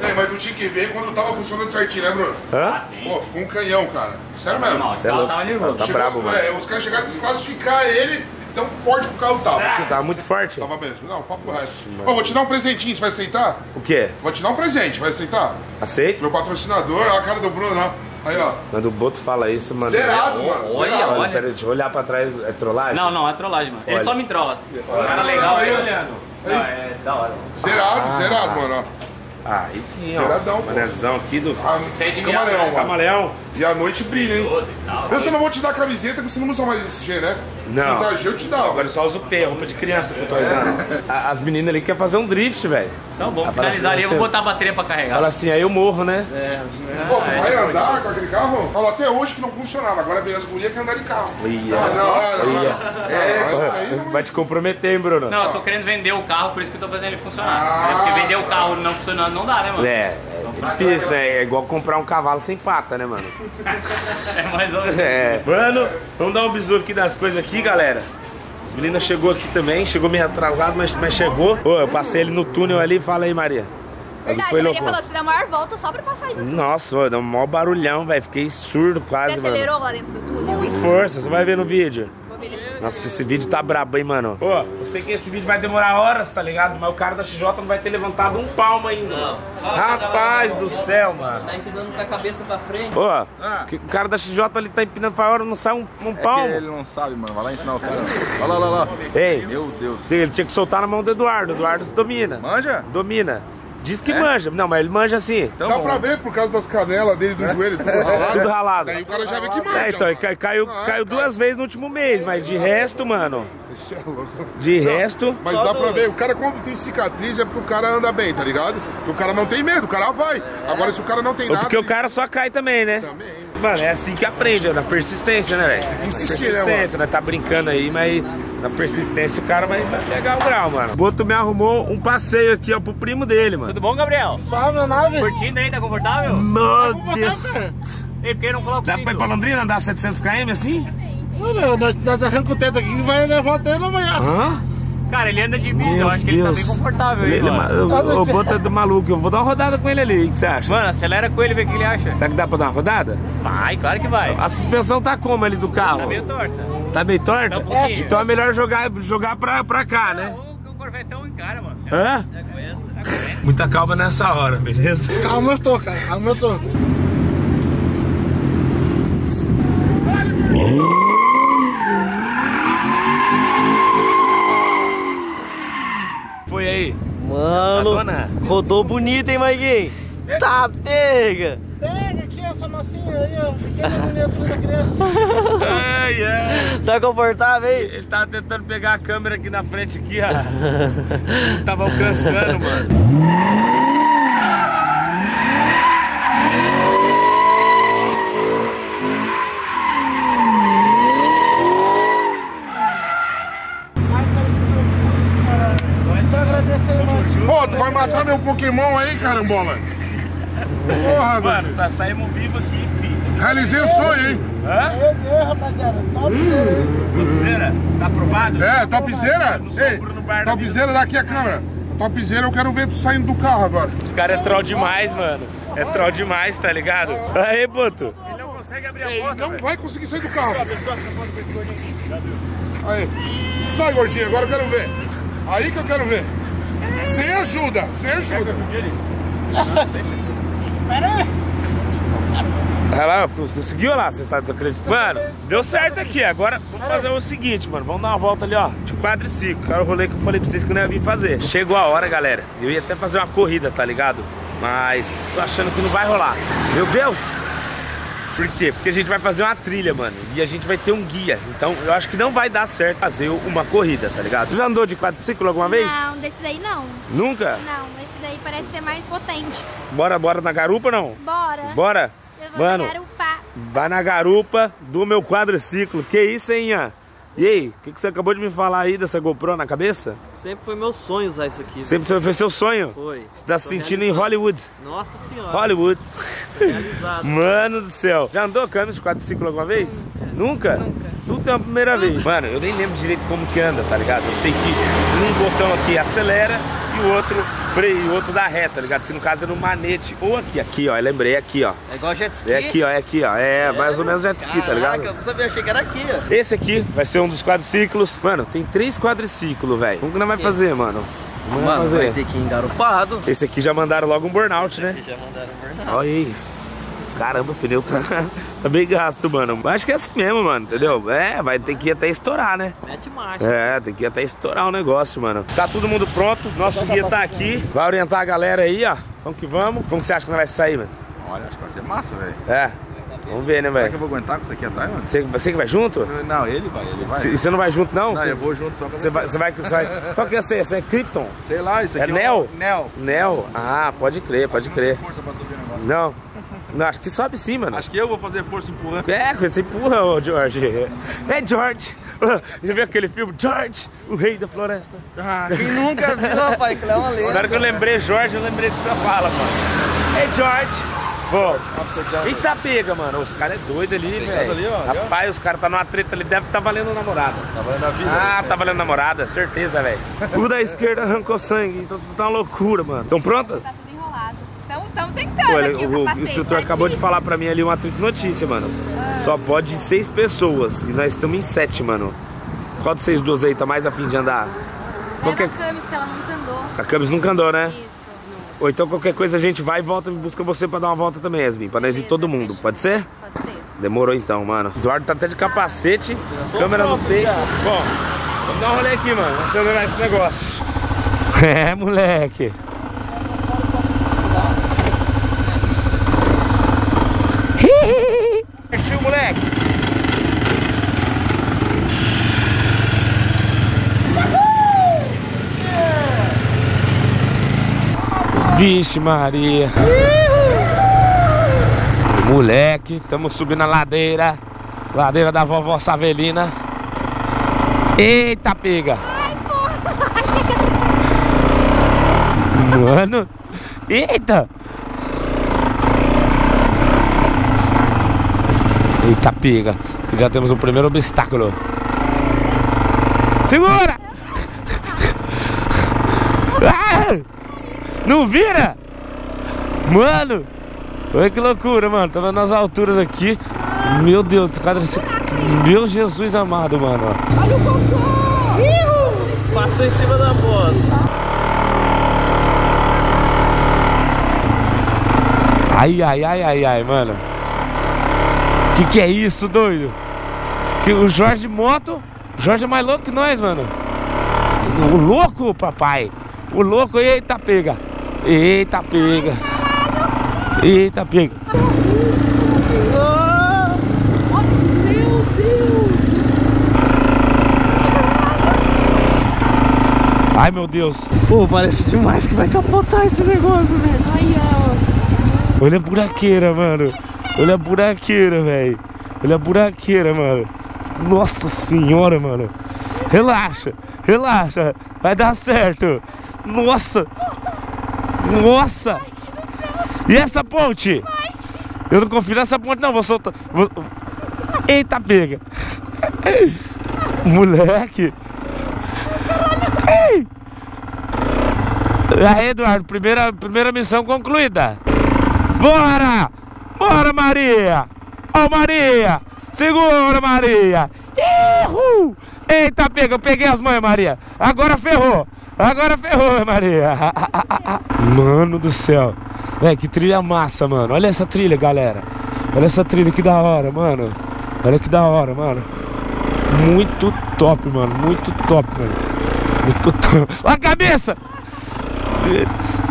É, mas tu tinha que ver quando tava funcionando certinho, né, Bruno? Hã? Ah, sim. Pô, ficou um canhão, cara. Sério mesmo. Não, esse carro tava nervoso. Tá brabo, mano. É, os caras chegaram a desclassificar ele. Tão forte que o carro tava. Tava muito forte? Tava mesmo. Não, papo reto. Ó, vou te dar um presentinho, você vai aceitar? O quê? Vou te dar um presente, vai aceitar? Aceito. Meu patrocinador, olha a cara do Bruno, ó. Aí, ó. Quando o Boto fala isso, mano... Zerado, mano. Olha. Pera, deixa eu olhar pra trás, é trollagem? Não, é trollagem, mano. Ele só me trola. O cara legal, aí olhando. Não, é da hora. Zerado, mano, ó. Ah, aí sim, geradão, ó. Manezão aqui do... Ah, camarão, camarão. E a noite brilha, hein? Eu só não vou te dar camiseta, porque você não usa mais esse G, né? Não. Se exagero, eu te dá. Agora só uso o P, roupa de criança que eu tô usando. As meninas ali querem fazer um drift, velho. Então vamos finalizar ali, eu vou botar a bateria pra carregar. Fala assim, aí eu morro, né? É. Pô, tu vai andar com aquele carro? Falou até hoje que não funcionava, agora vem as gurias que andam de carro. Vai te comprometer, hein, Bruno? Não, eu tô querendo vender o carro, por isso que eu tô fazendo ele funcionar. Porque vender o carro não funcionando não dá, né, mano? É difícil, né? É igual comprar um cavalo sem pata, né, mano? É mais ou menos. É. Mano, vamos dar um bisu aqui das coisas aqui, galera. As meninas chegou aqui também, chegou meio atrasado, mas chegou. Ô, eu passei ele no túnel ali, fala aí, Maria. Verdade, foi a Maria falou que você deu a maior volta só pra passar aí no túnel. Nossa, ô, deu um maior barulhão, velho. Fiquei surdo quase, você acelerou, mano, lá dentro do túnel, hein? Força, você vai ver no vídeo. Nossa, esse vídeo tá brabo, hein, mano? Ô, eu sei que esse vídeo vai demorar horas, tá ligado? Mas o cara da XJ não vai ter levantado um palmo ainda. Não. Rapaz do céu, mano. Tá empinando com a cabeça pra frente. Ô, o cara da XJ ali tá empinando pra hora, não sai um palmo. Ele não sabe, mano. Vai lá ensinar o cara. Olha lá, olha lá. Ei, meu Deus. Ele tinha que soltar na mão do Eduardo. O Eduardo domina. Manja? Domina. Diz que manja. Não, mas ele manja assim. Dá bom, pra mano ver por causa das canelas dele, do joelho, tudo ralado. Tudo ralado. Daí o cara já vê que manja. É, então, ele caiu duas vezes no último mês, mas de resto, mano... Isso é louco. De resto... Mas dá pra ver, o cara quando tem cicatriz é porque o cara anda bem, tá ligado? Porque o cara não tem medo, o cara vai. Agora se o cara não tem nada... Porque o cara só cai também, né? Também. Mano, é assim que aprende, ó, na persistência, né, velho? Tem que insistir, né, mano? Né? Tá brincando aí, mas na persistência o cara vai pegar o grau, mano. O Boto me arrumou um passeio aqui, ó, pro primo dele, mano. Tudo bom, Gabriel? Fala, meu nave. Curtindo aí, tá confortável? Meu Deus. E por que não coloca o cinto? Dá pra ir pra Londrina andar 700 km assim? Mano, nós arrancamos o teto aqui e vai levar até Nova York. Hã? Cara, ele anda de bicho, eu acho que ele tá bem confortável aí, mano. O Boto é do maluco, eu vou dar uma rodada com ele ali, o que você acha? Mano, acelera com ele, vê o que ele acha. Será que dá pra dar uma rodada? Vai, claro que vai. A suspensão tá como ali do carro? Tá meio torta. Tá meio torta? Tá então é melhor jogar pra cá, né? O Corvetão encara, mano. Hã? Aguenta. Muita calma nessa hora, beleza? Calma eu tô, cara, calma eu tô. Foi aí? Mano, rodou bonito, hein, Maiguinho? Tá, pega! Pega aqui essa massinha aí, ó. Pequena miniatura da criança. Ai, ai. Tá confortável, hein? Ele tava tentando pegar a câmera aqui na frente, aqui, ó. Ele tava alcançando, mano. Pô, tu vai matar meu Pokémon aí, carambola? Porra, mano, tá saindo vivo aqui, filho. Realizei o sonho, hein? Hã? Meu Deus, rapaziada. Topzera, hein? Topzera? Tá aprovado? É, topzera? Ei, topzera, dá aqui a câmera. Topzera, eu quero ver tu saindo do carro agora. Esse cara é troll demais, mano. É troll demais, tá ligado? Aí, Boto. Ele não consegue abrir a porta, velho. Ele não vai conseguir sair do carro. Aí. Sai, gordinho, agora eu quero ver. Aí que eu quero ver. Sem ajuda, sem ajuda. Pera aí. Olha lá, conseguiu lá, você tá desacreditando. Mano, deu certo aqui, agora vamos fazer o seguinte, mano. Vamos dar uma volta ali, ó, de quadriciclo. Cara, o rolê que eu falei pra vocês que eu não ia vir fazer. Chegou a hora, galera. Eu ia até fazer uma corrida, tá ligado? Mas tô achando que não vai rolar. Meu Deus! Por quê? Porque a gente vai fazer uma trilha, mano. E a gente vai ter um guia. Então, eu acho que não vai dar certo fazer uma corrida, tá ligado? Você já andou de quadriciclo alguma vez? Não, desse daí não. Nunca? Não, esse daí parece ser mais potente. Bora na garupa, não? Bora. Bora? Eu vou, mano, na garupa. Vai na garupa do meu quadriciclo. Que isso, hein, Ian? E aí, o que você acabou de me falar aí dessa GoPro na cabeça? Sempre foi meu sonho usar isso aqui. Sempre foi seu sonho? Foi. Você tá se sentindo realizado em Hollywood. Nossa senhora. Hollywood. Realizado. Mano do céu. Já andou câmera de quadriciclo alguma vez? Nunca? Nunca? Nunca. Tudo é a primeira vez. Mano, eu nem lembro direito como que anda, tá ligado? Eu sei que um botão aqui acelera e o outro freia, e o outro dá ré, tá ligado? Que no caso é no manete ou aqui. Aqui, ó, eu lembrei, aqui, ó. É igual jet ski? É aqui, ó, é aqui, ó. É mais ou menos jet ski, tá ligado? Caraca, eu não sabia, eu achei que era aqui, ó. Esse aqui vai ser um dos quadriciclos. Mano, tem 3 quadriciclos, velho. Como que nós vai fazer, mano? Mano, vai ter que ir engarupado. Esse aqui já mandaram logo um burnout, né? Já mandaram um burnout. Olha isso. Caramba, o pneu tá bem gasto, mano. Mas acho que é assim mesmo, mano, entendeu? É, vai ter que ir até estourar, né? Mete marcha. É, tem que ir até estourar o negócio, mano. Tá todo mundo pronto, nosso guia tá aqui. Vai orientar a galera aí, ó. Vamos que vamos. Como que você acha que nós vai sair, mano? Olha, acho que vai ser massa, velho. É. Vamos ver, né, velho? Será que eu vou aguentar com isso aqui atrás, mano? Você que vai junto? Não, ele vai. E você não vai junto, não? Não, eu vou junto só pra... Você vai... Qual que é essa aí? Essa é Krypton? Sei lá, isso aqui é... Neo? Ah, pode crer, pode crer. Força pra subir agora. Não. Não, acho que sobe sim, mano. Acho que eu vou fazer força empurrando. É, você empurra, ô George. É, George. Já viu aquele filme? George, o rei da floresta. Ah, quem nunca viu, rapaz? Que é uma lenda. Agora que eu lembrei George, eu lembrei dessa fala, mano. É, George. Pô, eita pega, mano. Os caras é doido ali, velho. Rapaz, os caras tá numa treta ali, deve tá valendo namorada. Tá valendo a vida. Ah, tá valendo namorada, certeza, velho. Tudo à esquerda arrancou sangue, então tá uma loucura, mano. Tão pronta? Tá tudo enrolado. Tão tentando. Pô, aqui, o instrutor acabou de falar pra mim ali uma triste notícia, mano. Só pode ir 6 pessoas e nós estamos em 7, mano. Qual de vocês duas aí tá mais afim de andar? Qualquer... Leva a Camis, que ela nunca andou. A Camis nunca andou, né? Isso. Ou então qualquer coisa a gente vai e volta e busca você pra dar uma volta também, Yasmin. Pra nós ir todo mundo. Pode ser? Pode ser. Demorou então, mano. Eduardo tá até de capacete, câmera no peito. Bom, vamos dar um rolê aqui, mano. Vamos acelerar esse negócio. É, moleque. Partiu, moleque. Vixe Maria. Moleque, estamos subindo a ladeira. Ladeira da vovó Savelina. Eita, pega. Ai, porra. Mano. Eita. Eita, pega. Já temos o primeiro obstáculo. Segura. Ah! Não vira? Mano, olha que loucura, mano. Tava nas alturas aqui. Meu Deus, meu Jesus amado, mano. Olha o cocô! Passou em cima da moto. Ai, ai, ai, ai, ai, mano. Que é isso, doido? Que o Jorge Moto, Jorge é mais louco que nós, mano. O louco, papai. O louco, eita, pega. Eita, pega. Eita, pega. Oh, meu Deus. Ai, meu Deus. Pô, parece demais que vai capotar esse negócio, velho. Olha a buraqueira, mano. Olha a buraqueira, velho. Olha a buraqueira, mano. Nossa senhora, mano. Relaxa, relaxa. Vai dar certo. Nossa. Nossa! E essa ponte? Eu não confio nessa ponte não, vou soltar. Eita, pega! Moleque! Aí, Eduardo, primeira missão concluída. Bora! Bora, Maria! Ó, Maria! Segura, Maria! Ihu! Eita, pega! Eu peguei as mãos, Maria! Agora ferrou! Agora ferrou, Maria. Mano do céu. Véi, que trilha massa, mano. Olha essa trilha, galera. Olha essa trilha, que da hora, mano. Olha que da hora, mano. Muito top, mano. Muito top, mano. Muito top. Olha a cabeça.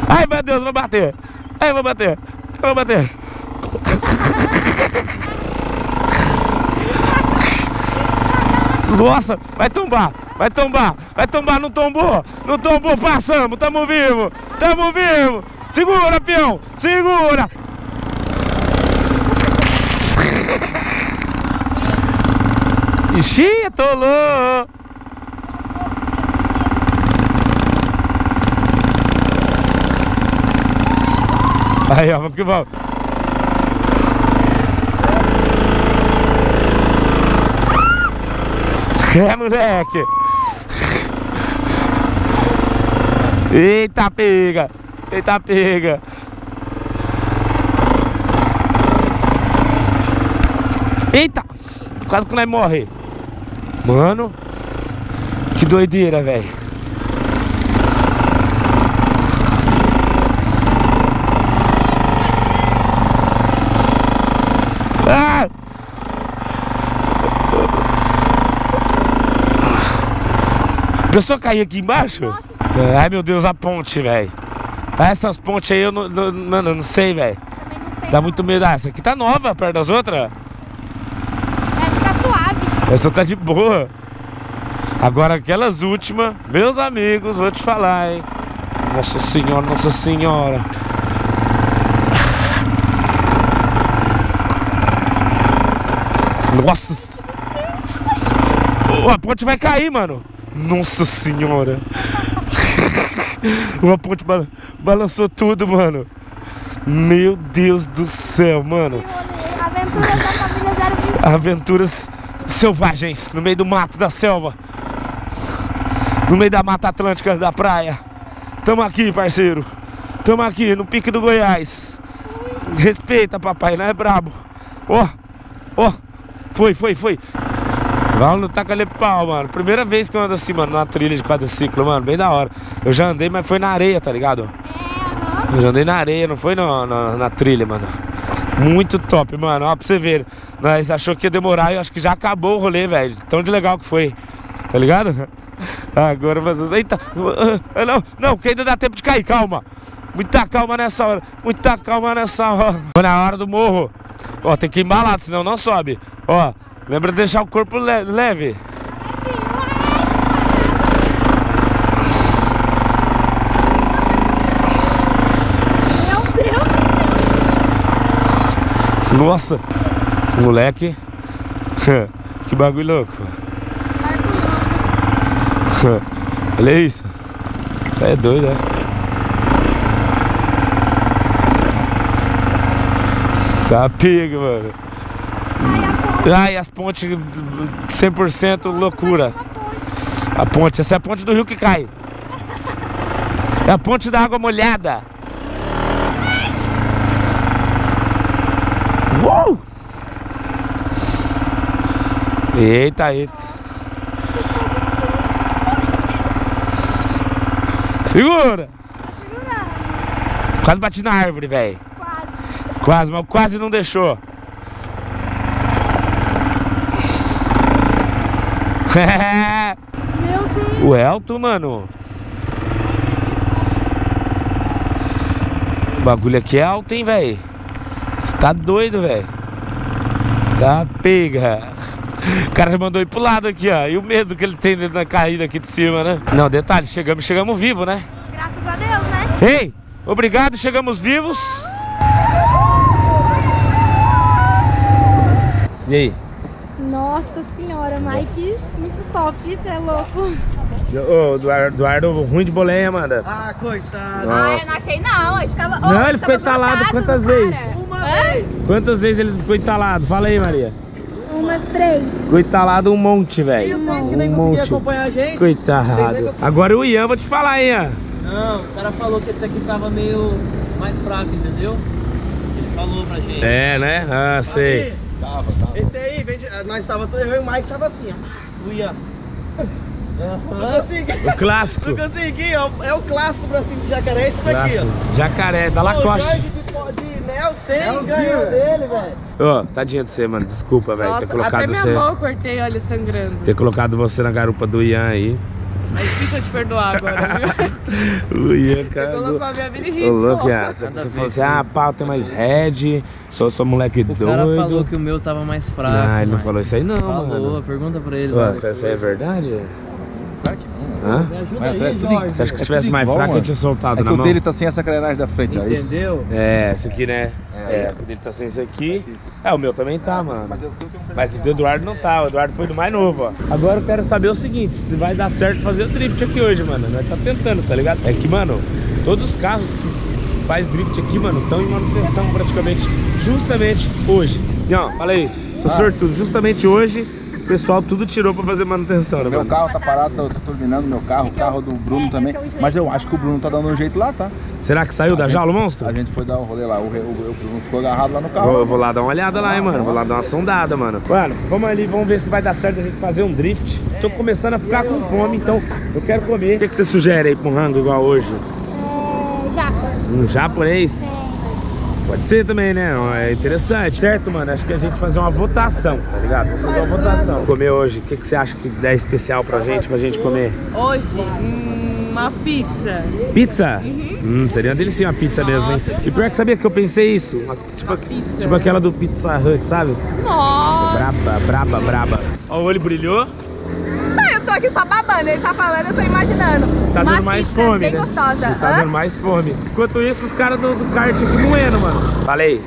Ai, meu Deus, vou bater. Ai, vou bater. Vou bater. Nossa, vai tombar. Vai tombar, vai tombar, não tombou, não tombou, passamos, tamo vivo, tamo vivo. Segura, peão, segura. Ixi, atolou. Aí, ó, vamos que vamos. É, moleque. Eita, pega! Eita, pega! Eita! Quase que nós morre! Mano! Que doideira, velho! Ah! Pensou cair aqui embaixo? Ai, meu Deus, a ponte, velho. Essas pontes aí eu não sei, velho. Também não sei. Dá muito medo. Ah, essa aqui tá nova, perto das outras. Essa tá suave. Essa tá de boa. Agora aquelas últimas, meus amigos, vou te falar, hein. Nossa senhora, nossa senhora. Nossa. A ponte vai cair, mano. Nossa senhora. Uma ponte balançou tudo, mano. Meu Deus do céu, mano. Aventuras da família 025. Aventuras selvagens no meio do mato, da selva. No meio da Mata Atlântica, da praia. Tamo aqui, parceiro. Tamo aqui, no pique do Goiás. Respeita, papai, não é brabo. Ó, ó. Foi. Vamos lutar com a pau, mano. Primeira vez que eu ando assim, mano, numa trilha de quadriciclo, mano, bem da hora. Eu já andei, mas foi na areia, tá ligado? É, uhum. Eu já andei na areia, não foi na trilha, mano. Muito top, mano. Ó, pra você ver. Nós achou que ia demorar e acho que já acabou o rolê, velho. Tão de legal que foi. Tá ligado? Agora, mas... Eita! Não, que ainda dá tempo de cair, calma. Muita calma nessa hora. Muita calma nessa hora. Foi na hora do morro. Ó, tem que embalar, senão não sobe. Ó. Lembra de deixar o corpo leve. Meu Deus! Nossa! Moleque! Que bagulho louco! Olha isso! É doido, né? Tá pico, mano! Ai, as pontes 100% loucura. A ponte, essa é a ponte do rio que cai. É a ponte da água molhada. Uou! Eita. Segura! Quase bati na árvore, velho. Quase, mas quase não deixou. Meu Deus. O Elton, mano. O bagulho aqui é alto, hein, velho. Você tá doido, velho. Tá pega. O cara já mandou ir pro lado aqui, ó. E o medo que ele tem na caída aqui de cima, né? Não, detalhe, chegamos vivos, né? Graças a Deus, né? Ei, obrigado, chegamos vivos. E aí? Nossa senhora, Mike, muito top, isso é louco. Ô, Eduardo, ruim de boleia, Amanda. Ah, coitado. Nossa. Ah, eu não achei não, eu ficava... Não, ele ficou entalado quantas vezes? Uma vez. Quantas vezes ele ficou entalado? Fala aí, Maria. Umas 3. Ficou entalado um monte, velho. E vocês que nem conseguiam acompanhar a gente? Coitado. Agora o Ian, vou te falar, Ian. Não, o cara falou que esse aqui tava meio mais fraco, entendeu? Ele falou pra gente. É, né? Ah, sei. Tava. Esse aí, nós tava todo, eu e o Mike tava assim, ó. O Ian. Não consegui. O clássico. Não consegui, é o clássico pra cima de jacaré, é esse daqui, ó. Jacaré, da Lacoste. O de Nelson ganhou dele, velho. Ô, tadinha de você, mano, desculpa, velho, ter colocado até você... Até minha mão eu cortei, olha, sangrando. Ter colocado você na garupa do Ian aí. É difícil te perdoar agora, viu? O Ian, cara. Você colocou a minha vida em risco. Você falou assim, ah, pau, tem mais head, sou moleque doido. O cara falou que o meu tava mais fraco. Ah, ele não falou isso aí não, mano. Falou, pergunta pra ele. Ué, isso aí é verdade? Claro que não. Hã? Você acha que se tivesse mais fraco, eu tinha soltado na mão? O dele tá sem essa carenagem da frente, ó. Entendeu? É, esse aqui, né? É, o dele tá sem isso aqui. É, o meu também tá, mano. Mas o do Eduardo não tá, o Eduardo foi do mais novo, ó. Agora eu quero saber o seguinte, se vai dar certo fazer o drift aqui hoje, mano. Nós tá tentando, tá ligado? É que, mano, todos os carros que faz drift aqui, mano, estão em manutenção praticamente justamente hoje. Não, fala aí, seu sortudo, justamente hoje o pessoal tudo tirou pra fazer manutenção, né, mano? Meu carro tá parado, tô turbinando meu carro, o carro do Bruno também. Mas eu acho que o Bruno tá dando um jeito lá, tá? Será que saiu da jaula, monstro? A gente foi dar um rolê lá, o Bruno ficou agarrado lá no carro. Eu vou lá dar uma olhada lá, hein, mano. Vou lá dar uma sondada, mano. Mano, vamos ali, vamos ver se vai dar certo a gente fazer um drift. Tô começando a ficar com fome, então eu quero comer. O que você sugere aí pra um rango igual hoje? É... japa. Um japonês? É. Pode ser também, né? É interessante. Certo, mano? Acho que a gente fazer uma votação, tá ligado? Vamos fazer uma votação. Comer hoje, o que você acha que dá especial pra gente comer? Hoje? uma pizza. Pizza? Uhum. Seria uma delícia uma pizza. Nossa, mesmo, hein? E pior que sabia que eu pensei isso? Tipo aquela do Pizza Hut, sabe? Nossa! Braba, braba, braba. Ó, o olho brilhou. Eu tô aqui só babando, ele tá falando, eu tô imaginando. Tá dando mais fome, bem, né? Gostosa. Tá dando mais fome. Enquanto isso, os caras do kart aqui moendo, mano. Falei.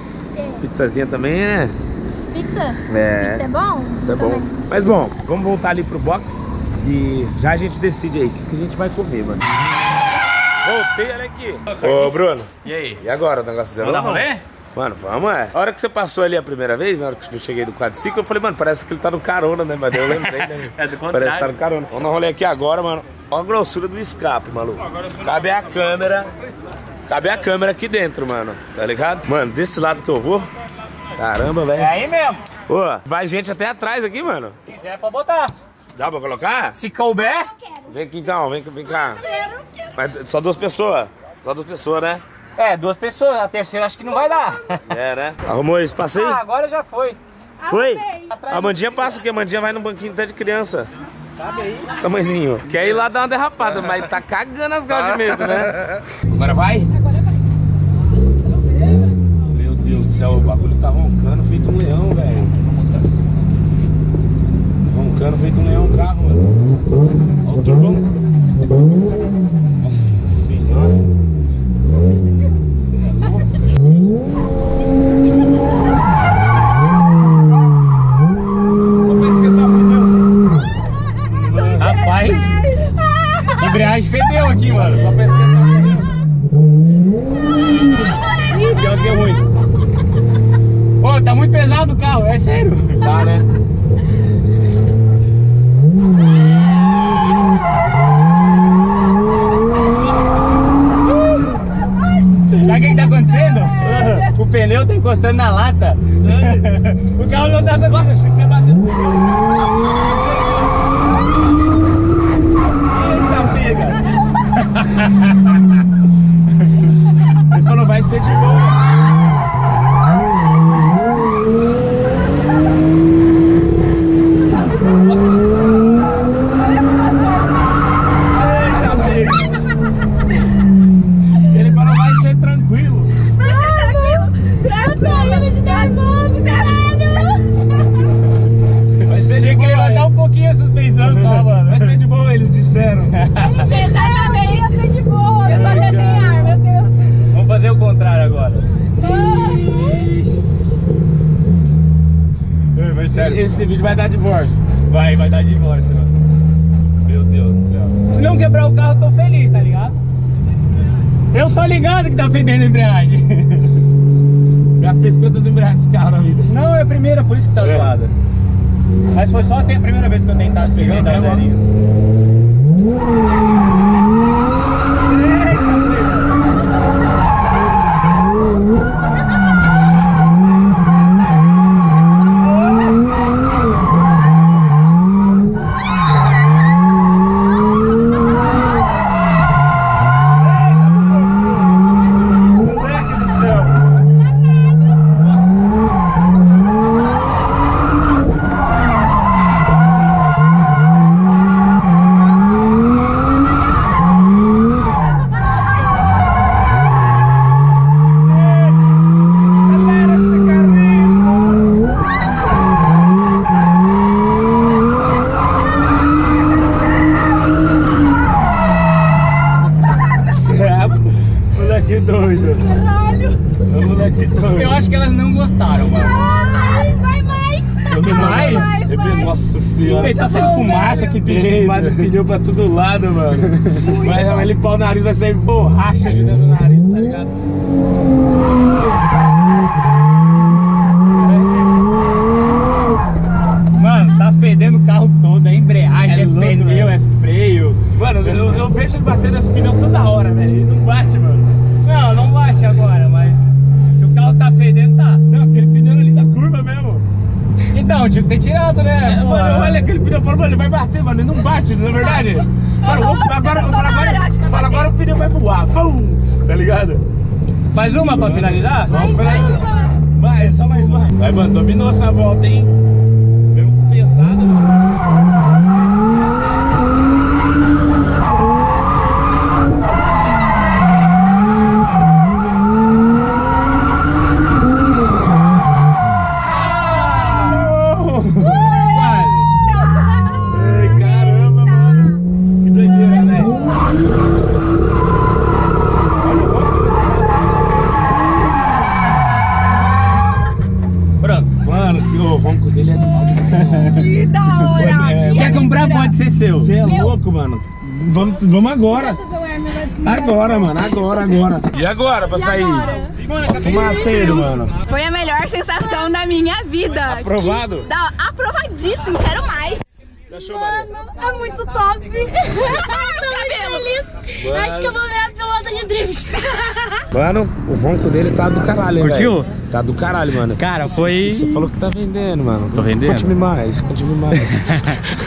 Pizzazinha também, né? Pizza? É. Pizza é bom? Pizza é bom. Mas bom, vamos voltar ali pro box e já a gente decide aí o que a gente vai comer, mano. Voltei, olha aqui. Ô, Bruno. E aí? E agora o negócio zerou? Vamos dar rolê? Mano, vamos, é. A hora que você passou ali a primeira vez, na hora que eu cheguei do quadriciclo, eu falei, mano, parece que ele tá no carona, né? Mas eu lembrei, né? É do contrário. Parece que tá no carona. Vamos dar rolê aqui agora, mano. Olha a grossura do escape, maluco. Cabe a câmera. Cabe a câmera aqui dentro, mano. Tá ligado? Mano, desse lado que eu vou... Caramba, velho. É aí mesmo. Pô, vai gente até atrás aqui, mano. Se quiser, pode botar. Dá pra colocar? Se couber? Eu quero. Vem aqui então, vem cá. Eu quero. Mas só duas pessoas. Só duas pessoas, né? É, duas pessoas. A terceira acho que não vai dar. É, né? Arrumou esse passeio? Ah, agora já foi. Foi? Atrás a Mandinha passa aqui. A Mandinha vai no banquinho até de criança. Cabe aí. Tamanzinho. Quer ir lá dar uma derrapada, mas tá cagando as galas de medo, né? Agora vai? Agora vai. Meu Deus do céu, o bagulho tá roncando feito um leão, velho. Roncando feito um leão o carro, mano. Olha o turbão. Nossa senhora. Embreagem fedeu aqui, mano. Só pra esquentar. Pior que é ruim. Pô, tá muito pesado o carro, é sério. Tá, né? Sabe o que tá acontecendo? O pneu tá encostando na lata. O carro não tá encostando. Nossa, achei que você bateu no pneu. Ele falou, vai ser de boa. Eita, amigo. Ele falou, vai ser tranquilo. Vai ser tranquilo? Eu tô indo de nervoso, caralho. Vai ser de boa. Tinha que levantar um pouquinho a suspensão só, mano. Vai ser de boa, eles disseram. Fazer o contrário agora. Ei, mas sério, esse vídeo vai dar divórcio. Vai dar divórcio, mano. Meu Deus do céu. Se não quebrar o carro, eu tô feliz, tá ligado? Eu tô ligado que tá fedendo a embreagem. Já fez quantas embreagens esse carro na vida? Não, é a primeira, por isso que tá zoada. Mas foi só a primeira vez que eu tentava pegar da zerinha. Pediu pra todo lado, mano. Vai levar ele pau no nariz, vai sair borracha de dentro do nariz, tá ligado? Mano, tá fedendo o carro todo, é embreagem, é louco, pneu, velho. É freio. Mano, eu deixo ele bater nesse pneu toda hora, velho. Ele não bate, mano. Não bate agora, mas o carro tá fedendo, tá. Não, aquele pneu ali da curva mesmo. Então, tinha que ter tirado, né? Mano, olha aquele pneu, falou, mano, ele vai bater, mano, ele não bate, não é verdade? Mano, agora o pneu vai voar, pum! Tá ligado? Mais uma pra finalizar? Mais, só mais uma. Vai, mano, dominou essa volta, hein? Deu pesado, mano. Vamos agora. Agora, mano. E agora pra sair? Fumaceiro, mano. Foi a melhor sensação da minha vida. Aprovado? Aprovadíssimo, quero mais. Mano, é muito top. Cabelo. Acho que eu vou virar pilota de drift. Mano, o ronco dele tá do caralho, velho. Curtiu? Tá do caralho, mano. Cara, foi... Você falou que tá vendendo, mano. Tô vendendo. Conte-me mais.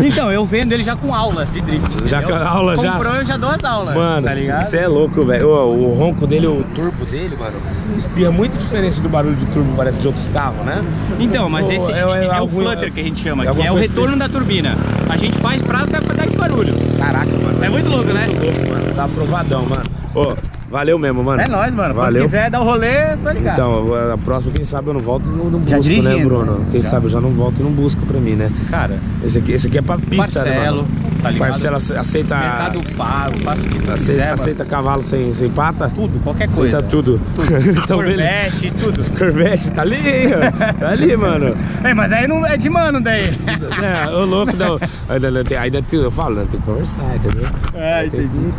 Então, eu vendo ele já com aulas de drift. Já com aula, já? Comprou, eu já dou as aulas. Mano, você é louco, velho. O ronco dele, o turbo dele, mano, espirra muito diferente do barulho de turbo, parece de outros carros, né? Então, mas esse é o flutter que a gente chama aqui. É o retorno da turbina. A gente faz pra dar esse barulho. Caraca, mano. É muito louco, né? Muito louco, mano. Tá aprovadão, mano. Ô, valeu mesmo, mano. É nóis, mano. Valeu. Quando quiser dar o rolê, é só ligar. Então, a próxima, quem sabe eu não volto e não busco, né, Bruno? Né? Quem sabe eu já não volto e não busco pra mim, né? Cara. Esse aqui é pra pista, né, mano? Tá ligado? Parcela, aceita... Mercado pago, faço o que tu quiser. Aceita cavalo sem pata? Tudo, qualquer coisa. Aceita tudo. Então, Corvette, tudo. Corvette, tá ali, ó. Tá ali, mano. É, mas aí não é de mano daí. É, ô louco, não. Ainda eu falo, não, tem que conversar, entendeu? É, entendi. Não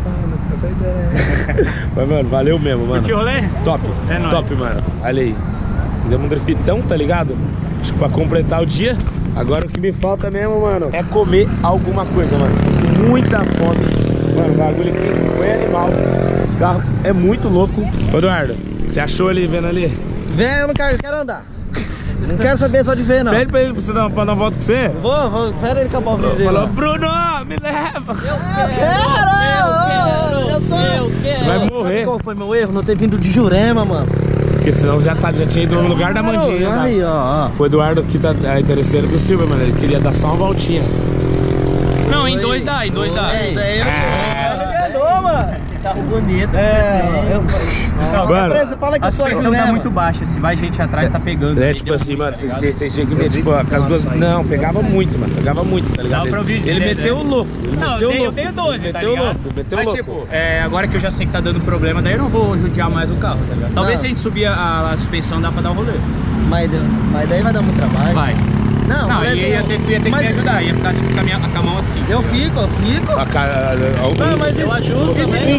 tem ideia. Mas, mano, valeu mesmo, mano. Curtiu o rolê? Top. É nóis. Top, mano. Olha aí. Fizemos um driftão, tá ligado? Acho que pra completar o dia... Agora o que me falta mesmo, mano, é comer alguma coisa, mano. Muita fome. Mano, o bagulho aqui foi animal. Esse carro é muito louco. Ô, Eduardo, você achou ali, vendo ali? Vem, eu quero andar. Não quero saber só de ver, não. Pede pra ele pra dar uma volta com você. Vou, espera ele acabar o vídeo dele. Falou, Bruno, me leva. Eu quero. Vai morrer. Sabe qual foi meu erro? Não ter vindo de Jurema, mano. Porque senão já tinha ido no lugar da Mandinha, tá? Aí, ó. O Eduardo aqui tá interesseiro do Silva, mano. Ele queria dar só uma voltinha. Não, em dois dá, em dois dá. Tá bonito. Mano, a pressão tá muito baixa. Se vai gente atrás, tá pegando. É tipo assim, mano, vocês tinham que ver, tipo, as duas... Não, pegava muito, mano. Pegava muito, tá ligado? Ele meteu o louco. Não, eu tenho 12, tá ligado? Mas tipo, agora que eu já sei que tá dando problema, daí eu não vou judiar mais o carro, tá ligado? Talvez se a gente subir a suspensão, dá pra dar um rolê. Mas daí vai dar muito trabalho. Vai. Não, ia ter que me ajudar, ia ficar tipo com a mão assim. Eu fico. Mas eu ajudo. Um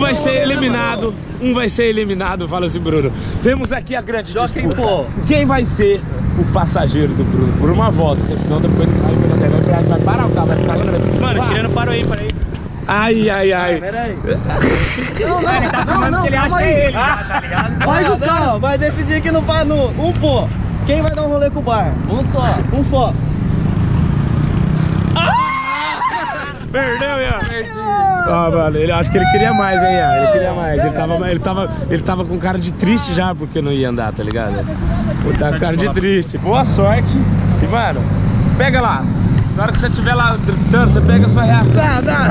vai ser eliminado, fala assim, Bruno. Temos aqui a grande disputa. Quem vai ser o passageiro do Bruno? Por uma volta, porque senão depois vai parar o carro, vai ficar grande. Mano, tirando parou aí. Ai. Peraí. Ele tá falando que ele acha que é ele, tá ligado? Vai o carro, vai decidir que não vai no... Quem vai dar um rolê com o bar? Um só. Perdeu, Ian. Perdi. Ah, mano, ele acho que ele queria mais, hein, Ian? Ele tava com cara de triste já, porque não ia andar, tá ligado? Ele tava com cara de triste. Boa sorte. E, mano, pega lá. Na hora que você estiver lá driftando, você pega a sua reação. Tá.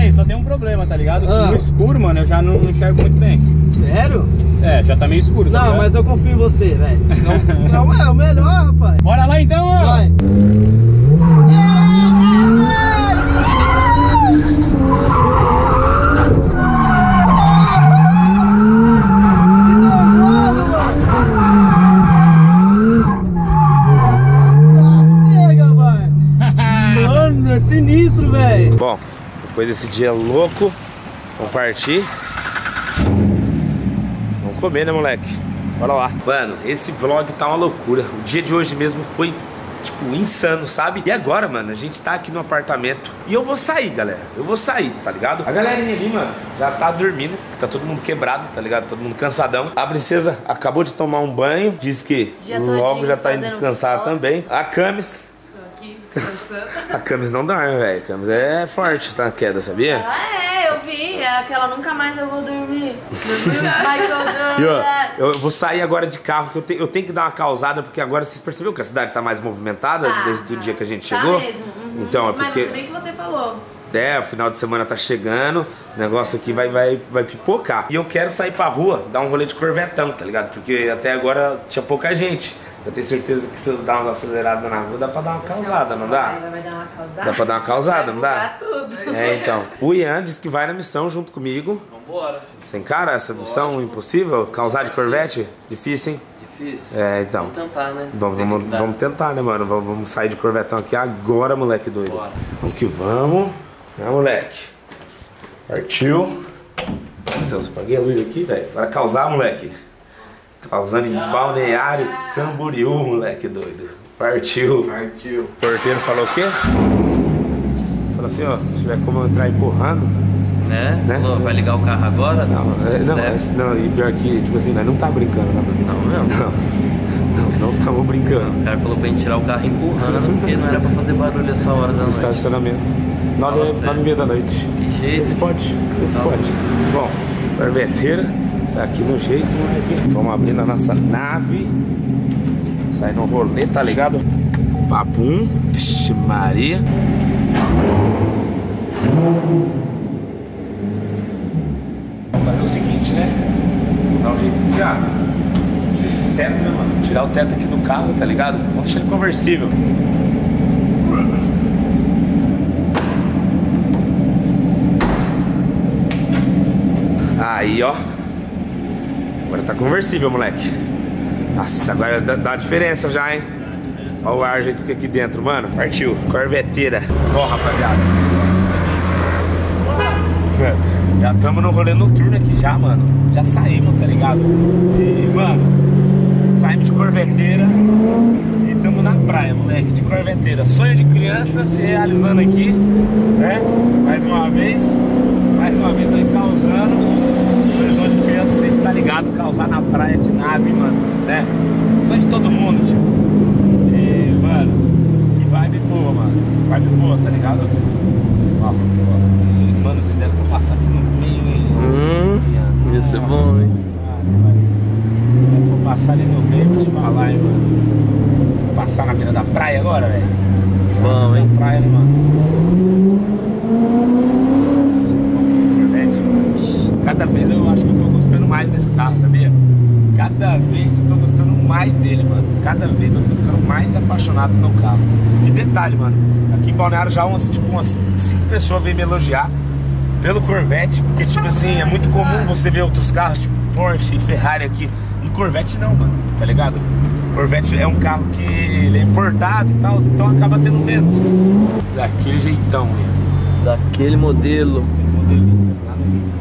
Ei, só tem um problema, tá ligado? No escuro, mano, eu já não enxergo muito bem. Sério? É, já tá meio escuro, tá ligado? Mas eu confio em você, velho. Não é o melhor, rapaz. Bora lá então, ó. Vai. Pega, vai. Mano, é sinistro, velho. Bom, depois desse dia louco, vamos partir. Comer, né, moleque? Bora lá. Mano, esse vlog tá uma loucura. O dia de hoje mesmo foi, tipo, insano, sabe? E agora, mano, a gente tá aqui no apartamento e eu vou sair, galera. Eu vou sair, tá ligado? A galerinha ali, mano, já tá dormindo. Tá todo mundo quebrado, tá ligado? Todo mundo cansadão. A princesa acabou de tomar um banho. Diz que logo já tá indo descansar também. A Camis... aqui, descansando. A Camis não dorme, velho. A Camis é forte na queda, sabia? É aquela nunca mais eu vou dormir. E, ó, eu vou sair agora de carro, que eu tenho que dar uma causada, porque agora vocês perceberam que a cidade tá mais movimentada desde o dia que a gente chegou? Mesmo. Uhum. Então, é porque... Mas bem que você falou. É, o final de semana tá chegando, o negócio aqui vai pipocar. E eu quero sair pra rua, dar um rolê de corvetão, tá ligado? Porque até agora tinha pouca gente. Eu tenho certeza que se eu dar umas aceleradas na rua, dá pra dar uma causada, não dá? Vai dar uma causada? Dá pra dar uma causada, não dá? Tudo. É, então. O Ian disse que vai na missão junto comigo. Vambora, filho. Você encara essa missão impossível? Causar de Corvette? Difícil, hein? Difícil. É, então. Vamos tentar, né? Vamos tentar, né, mano? Vamos sair de Corvetão aqui agora, moleque doido. Bora. Vamos que vamos. Né, moleque? Partiu. Deus, apaguei a luz aqui, velho. Para causar, moleque. Causando em Balneário Camboriú, moleque doido. Partiu. Partiu. O porteiro falou o quê? Falou assim, ó, se tiver como eu entrar empurrando, né? Falou, vai ligar o carro agora? Não, e pior que, tipo assim, nós não tá brincando, né? Não tava brincando. Não, o cara falou pra gente tirar o carro empurrando, porque não era pra fazer barulho essa hora da noite. Estacionamento. 9h30 da noite. Que jeito. Esse pode. Bom, corveteira, tá aqui no jeito, moleque. Vamos abrir na nossa nave. Sai no rolê, tá ligado? Papum. Vixe Maria. Vamos fazer o seguinte, né? Vou dar um jeito de esse teto, né, mano? Tirar o teto aqui do carro, tá ligado? Vamos deixar ele conversível. Aí, ó. Agora tá conversível, moleque. Nossa, agora dá diferença já, hein? Olha o ar, a gente fica aqui dentro, mano. Partiu. Corveteira. Ó, rapaziada. Já tamo no rolê noturno aqui já, mano. Já saímos, tá ligado? E, mano, saímos de corveteira e tamo na praia, moleque. De corveteira. Sonho de criança se realizando aqui, né? Mais uma vez nós causando. Sonho de criança, você está ligado? Causar na praia de nave, mano, né? Sonho de todo mundo, tipo. E, mano, que vibe boa, mano. Vibe boa, tá ligado? Ó, mano, se der pra passar aqui no meio, hein? Isso é bom, hein? Se der pra passar ali no meio, vou te falar, hein, mano. Vou passar na beira da praia agora, velho. Bom, hein? Praia, né, mano? Cada vez eu acho que eu tô gostando mais desse carro, sabia? Cada vez eu tô gostando mais dele, mano. Cada vez eu tô ficando mais apaixonado no carro. E detalhe, mano, aqui em Balneário já umas 5 pessoas vêm me elogiar pelo Corvette, porque, tipo assim, é muito comum você ver outros carros, tipo Porsche e Ferrari aqui. E Corvette não, mano, tá ligado? Corvette é um carro que ele é importado e tal, então acaba tendo menos. Daquele jeitão, mesmo. Daquele modelo. Aquele modelinho, tá ligado?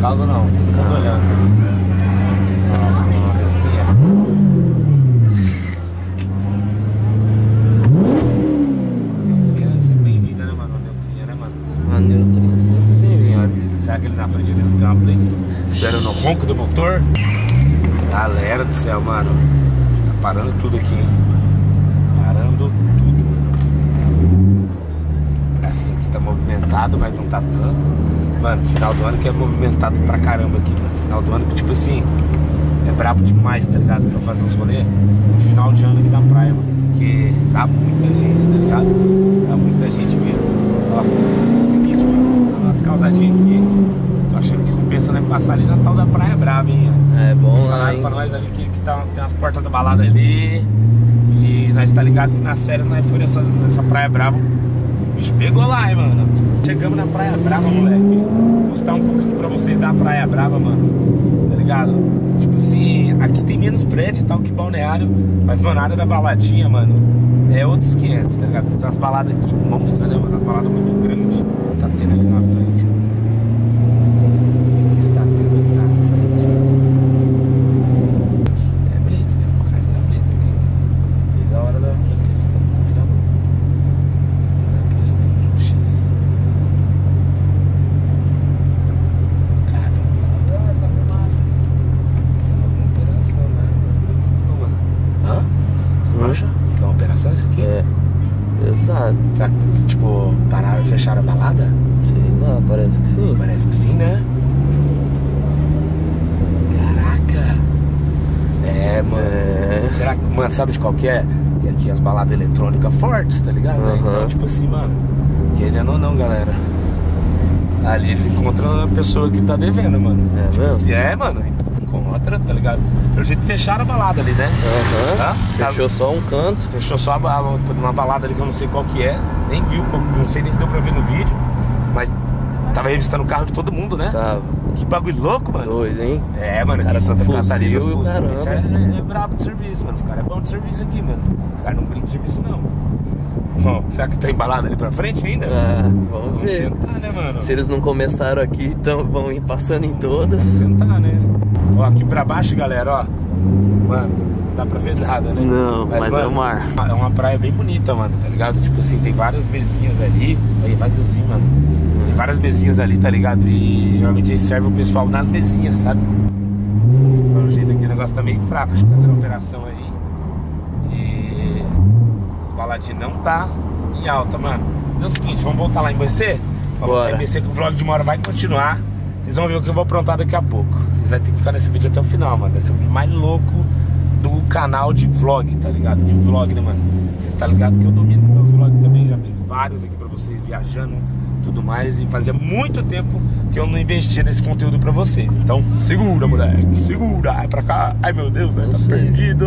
Causa não, tudo que eu tô olhando. Neutrinha é bem-vinda, né, mano? Neutrinha, né, mano? A neutrinha, senhora. Será que ele na frente dele tem uma blitz? Espera no ronco do motor. Galera do céu, mano. Tá parando tudo aqui, hein? Parando tudo. Assim, aqui tá movimentado, mas não tá tanto. Mano, final do ano que é movimentado pra caramba aqui, mano. Final do ano que, tipo assim, é brabo demais, tá ligado? Pra fazer uns rolê no final de ano aqui na praia, mano. Porque dá muita gente, tá ligado? Dá muita gente mesmo. Ó, é o seguinte, mano, dando umas causadinhas aqui. Tô achando que compensa, né? Passar ali na tal da Praia Brava, hein? É bom, né? Falaram pra nós ali que tá, tem umas portas da balada ali. E nós tá ligado que nas férias nós fomos nessa Praia Brava. O bicho pegou lá, hein, mano. Chegamos na Praia Brava, moleque. Vou mostrar um pouco aqui pra vocês da Praia Brava, mano. Tá ligado? Tipo assim, aqui tem menos prédio e tal que Balneário. Mas, mano, a área da baladinha, mano, é outros 500, tá ligado? Porque tem umas baladas aqui monstras, né, mano? As baladas muito grandes. Tá tendo ali na frente, mano. Será que, tipo, pararam e fecharam a balada? Sei lá, parece que sim. Parece que sim, né? Caraca! É, mano. É. Será que, mano, sabe de qual que é? Que aqui as baladas eletrônicas fortes, tá ligado? Né? Então, tipo assim, mano, querendo ou não, galera. Ali eles encontram a pessoa que tá devendo, mano. É, tipo assim, é, mano. Encontra, tá ligado? Pelo jeito fecharam a balada ali, né? Tá? Fechou só um canto. Fechou só uma balada ali que eu não sei qual que é. Nem viu, não sei nem se deu pra ver no vídeo. Mas tava revistando o carro de todo mundo, né? Tava. Que bagulho louco, mano. Doido, hein? É, mano, aqui em Santa Catarina, os policiais é brabo de serviço, mano. Os caras é bom de serviço aqui, mano. Os caras não brincam de serviço, não. Será que tá embalado ali pra frente ainda? Ah, vamos ver. Vamos tentar, né, mano? Se eles não começaram aqui, então vão ir passando em todas. Vamos tentar, né? Ó, aqui pra baixo, galera, ó. Mano, não dá pra ver nada, né? Não, mas mano, é o mar. É uma praia bem bonita, mano, tá ligado? Tipo assim, tem várias mesinhas ali. Aí, vaziozinho, mano. Tem várias mesinhas ali, tá ligado? E geralmente eles servem o pessoal nas mesinhas, sabe? Pelo jeito aqui o negócio tá meio fraco. Acho que tá tendo operação aí. Baladinha não tá em alta, mano. Mas é o seguinte, vamos voltar lá em BC? Vamos lá em BC, que o vlog de uma hora vai continuar. Vocês vão ver o que eu vou aprontar daqui a pouco. Vocês vão ter que ficar nesse vídeo até o final, mano. Vai ser o vídeo mais louco do canal de vlog, tá ligado? De vlog, né, mano? Vocês tá ligado que eu domino meus vlogs também. Já fiz vários aqui pra vocês, viajando e tudo mais. E fazia muito tempo que eu não investia nesse conteúdo pra vocês. Então, segura, moleque, segura. Ai, pra cá. Ai, meu Deus, né? Tá perdido.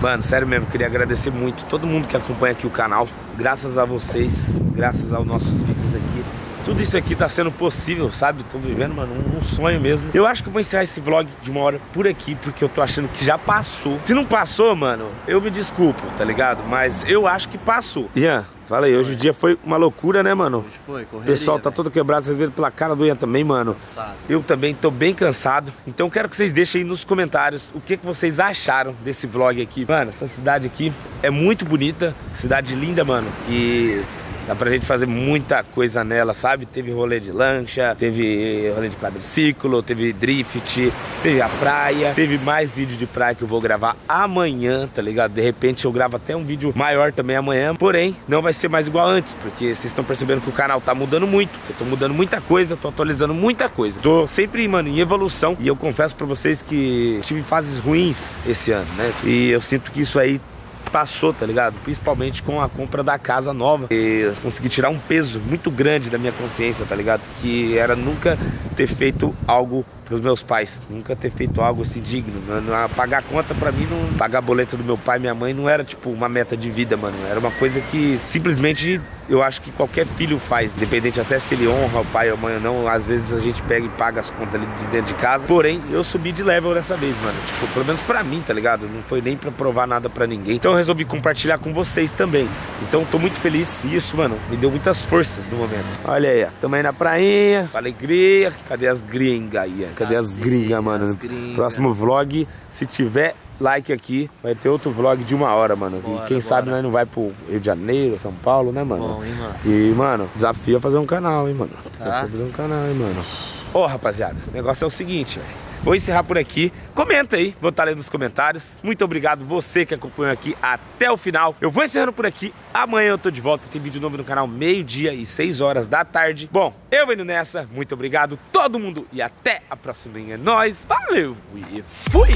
Mano, sério mesmo, queria agradecer muito todo mundo que acompanha aqui o canal. Graças a vocês, graças aos nossos vídeos aqui, tudo isso aqui tá sendo possível, sabe? Tô vivendo, mano, um sonho mesmo. Eu acho que eu vou encerrar esse vlog de uma hora por aqui, porque eu tô achando que já passou. Se não passou, mano, eu me desculpo, tá ligado? Mas eu acho que passou. Ian, fala aí, hoje o dia foi uma loucura, né, mano? Hoje foi, correria. O pessoal tá todo quebrado, vocês viram pela cara do Ian também, mano. Cansado. Eu também tô bem cansado. Então quero que vocês deixem aí nos comentários o que vocês acharam desse vlog aqui. Mano, essa cidade aqui é muito bonita, cidade linda, mano. E dá pra gente fazer muita coisa nela, sabe? Teve rolê de lancha, teve rolê de quadriciclo, teve drift, teve a praia, teve mais vídeo de praia que eu vou gravar amanhã, tá ligado? De repente eu gravo até um vídeo maior também amanhã, porém não vai ser mais igual antes, porque vocês estão percebendo que o canal tá mudando muito, eu tô mudando muita coisa, tô atualizando muita coisa, tô sempre, mano, em evolução. E eu confesso pra vocês que tive fases ruins esse ano, né? E eu sinto que isso aí passou, tá ligado? Principalmente com a compra da casa nova. E consegui tirar um peso muito grande da minha consciência, tá ligado? Que era nunca ter feito algo pros meus pais, nunca ter feito algo assim digno, mano. Pagar conta pra mim, não pagar boleto do meu pai e minha mãe não era tipo uma meta de vida, mano. Era uma coisa que simplesmente eu acho que qualquer filho faz, independente até se ele honra o pai ou a mãe ou não. Às vezes a gente pega e paga as contas ali de dentro de casa. Porém, eu subi de level dessa vez, mano. Tipo, pelo menos pra mim, tá ligado? Não foi nem pra provar nada pra ninguém. Então eu resolvi compartilhar com vocês também. Então tô muito feliz e isso, mano, me deu muitas forças no momento. Olha aí, ó. Tamo aí na prainha, com alegria. Cadê as gringas aí? Cadê as gringas, mano? As gringas. Próximo vlog, se tiver like aqui, vai ter outro vlog de uma hora, mano. Bora, e quem sabe nós não vai pro Rio de Janeiro, São Paulo, né, mano? Bom, hein, mano? E, mano, desafio é fazer um canal, hein, mano? Tá. Desafio é fazer um canal, hein, mano? Ô, rapaziada, o negócio é o seguinte, velho. Vou encerrar por aqui. Comenta aí, vou estar lendo nos comentários. Muito obrigado você que acompanhou aqui até o final. Eu vou encerrando por aqui. Amanhã eu tô de volta. Tem vídeo novo no canal, 12h e 18h. Bom, eu indo nessa. Muito obrigado todo mundo e até a próxima. É nóis. Valeu e fui!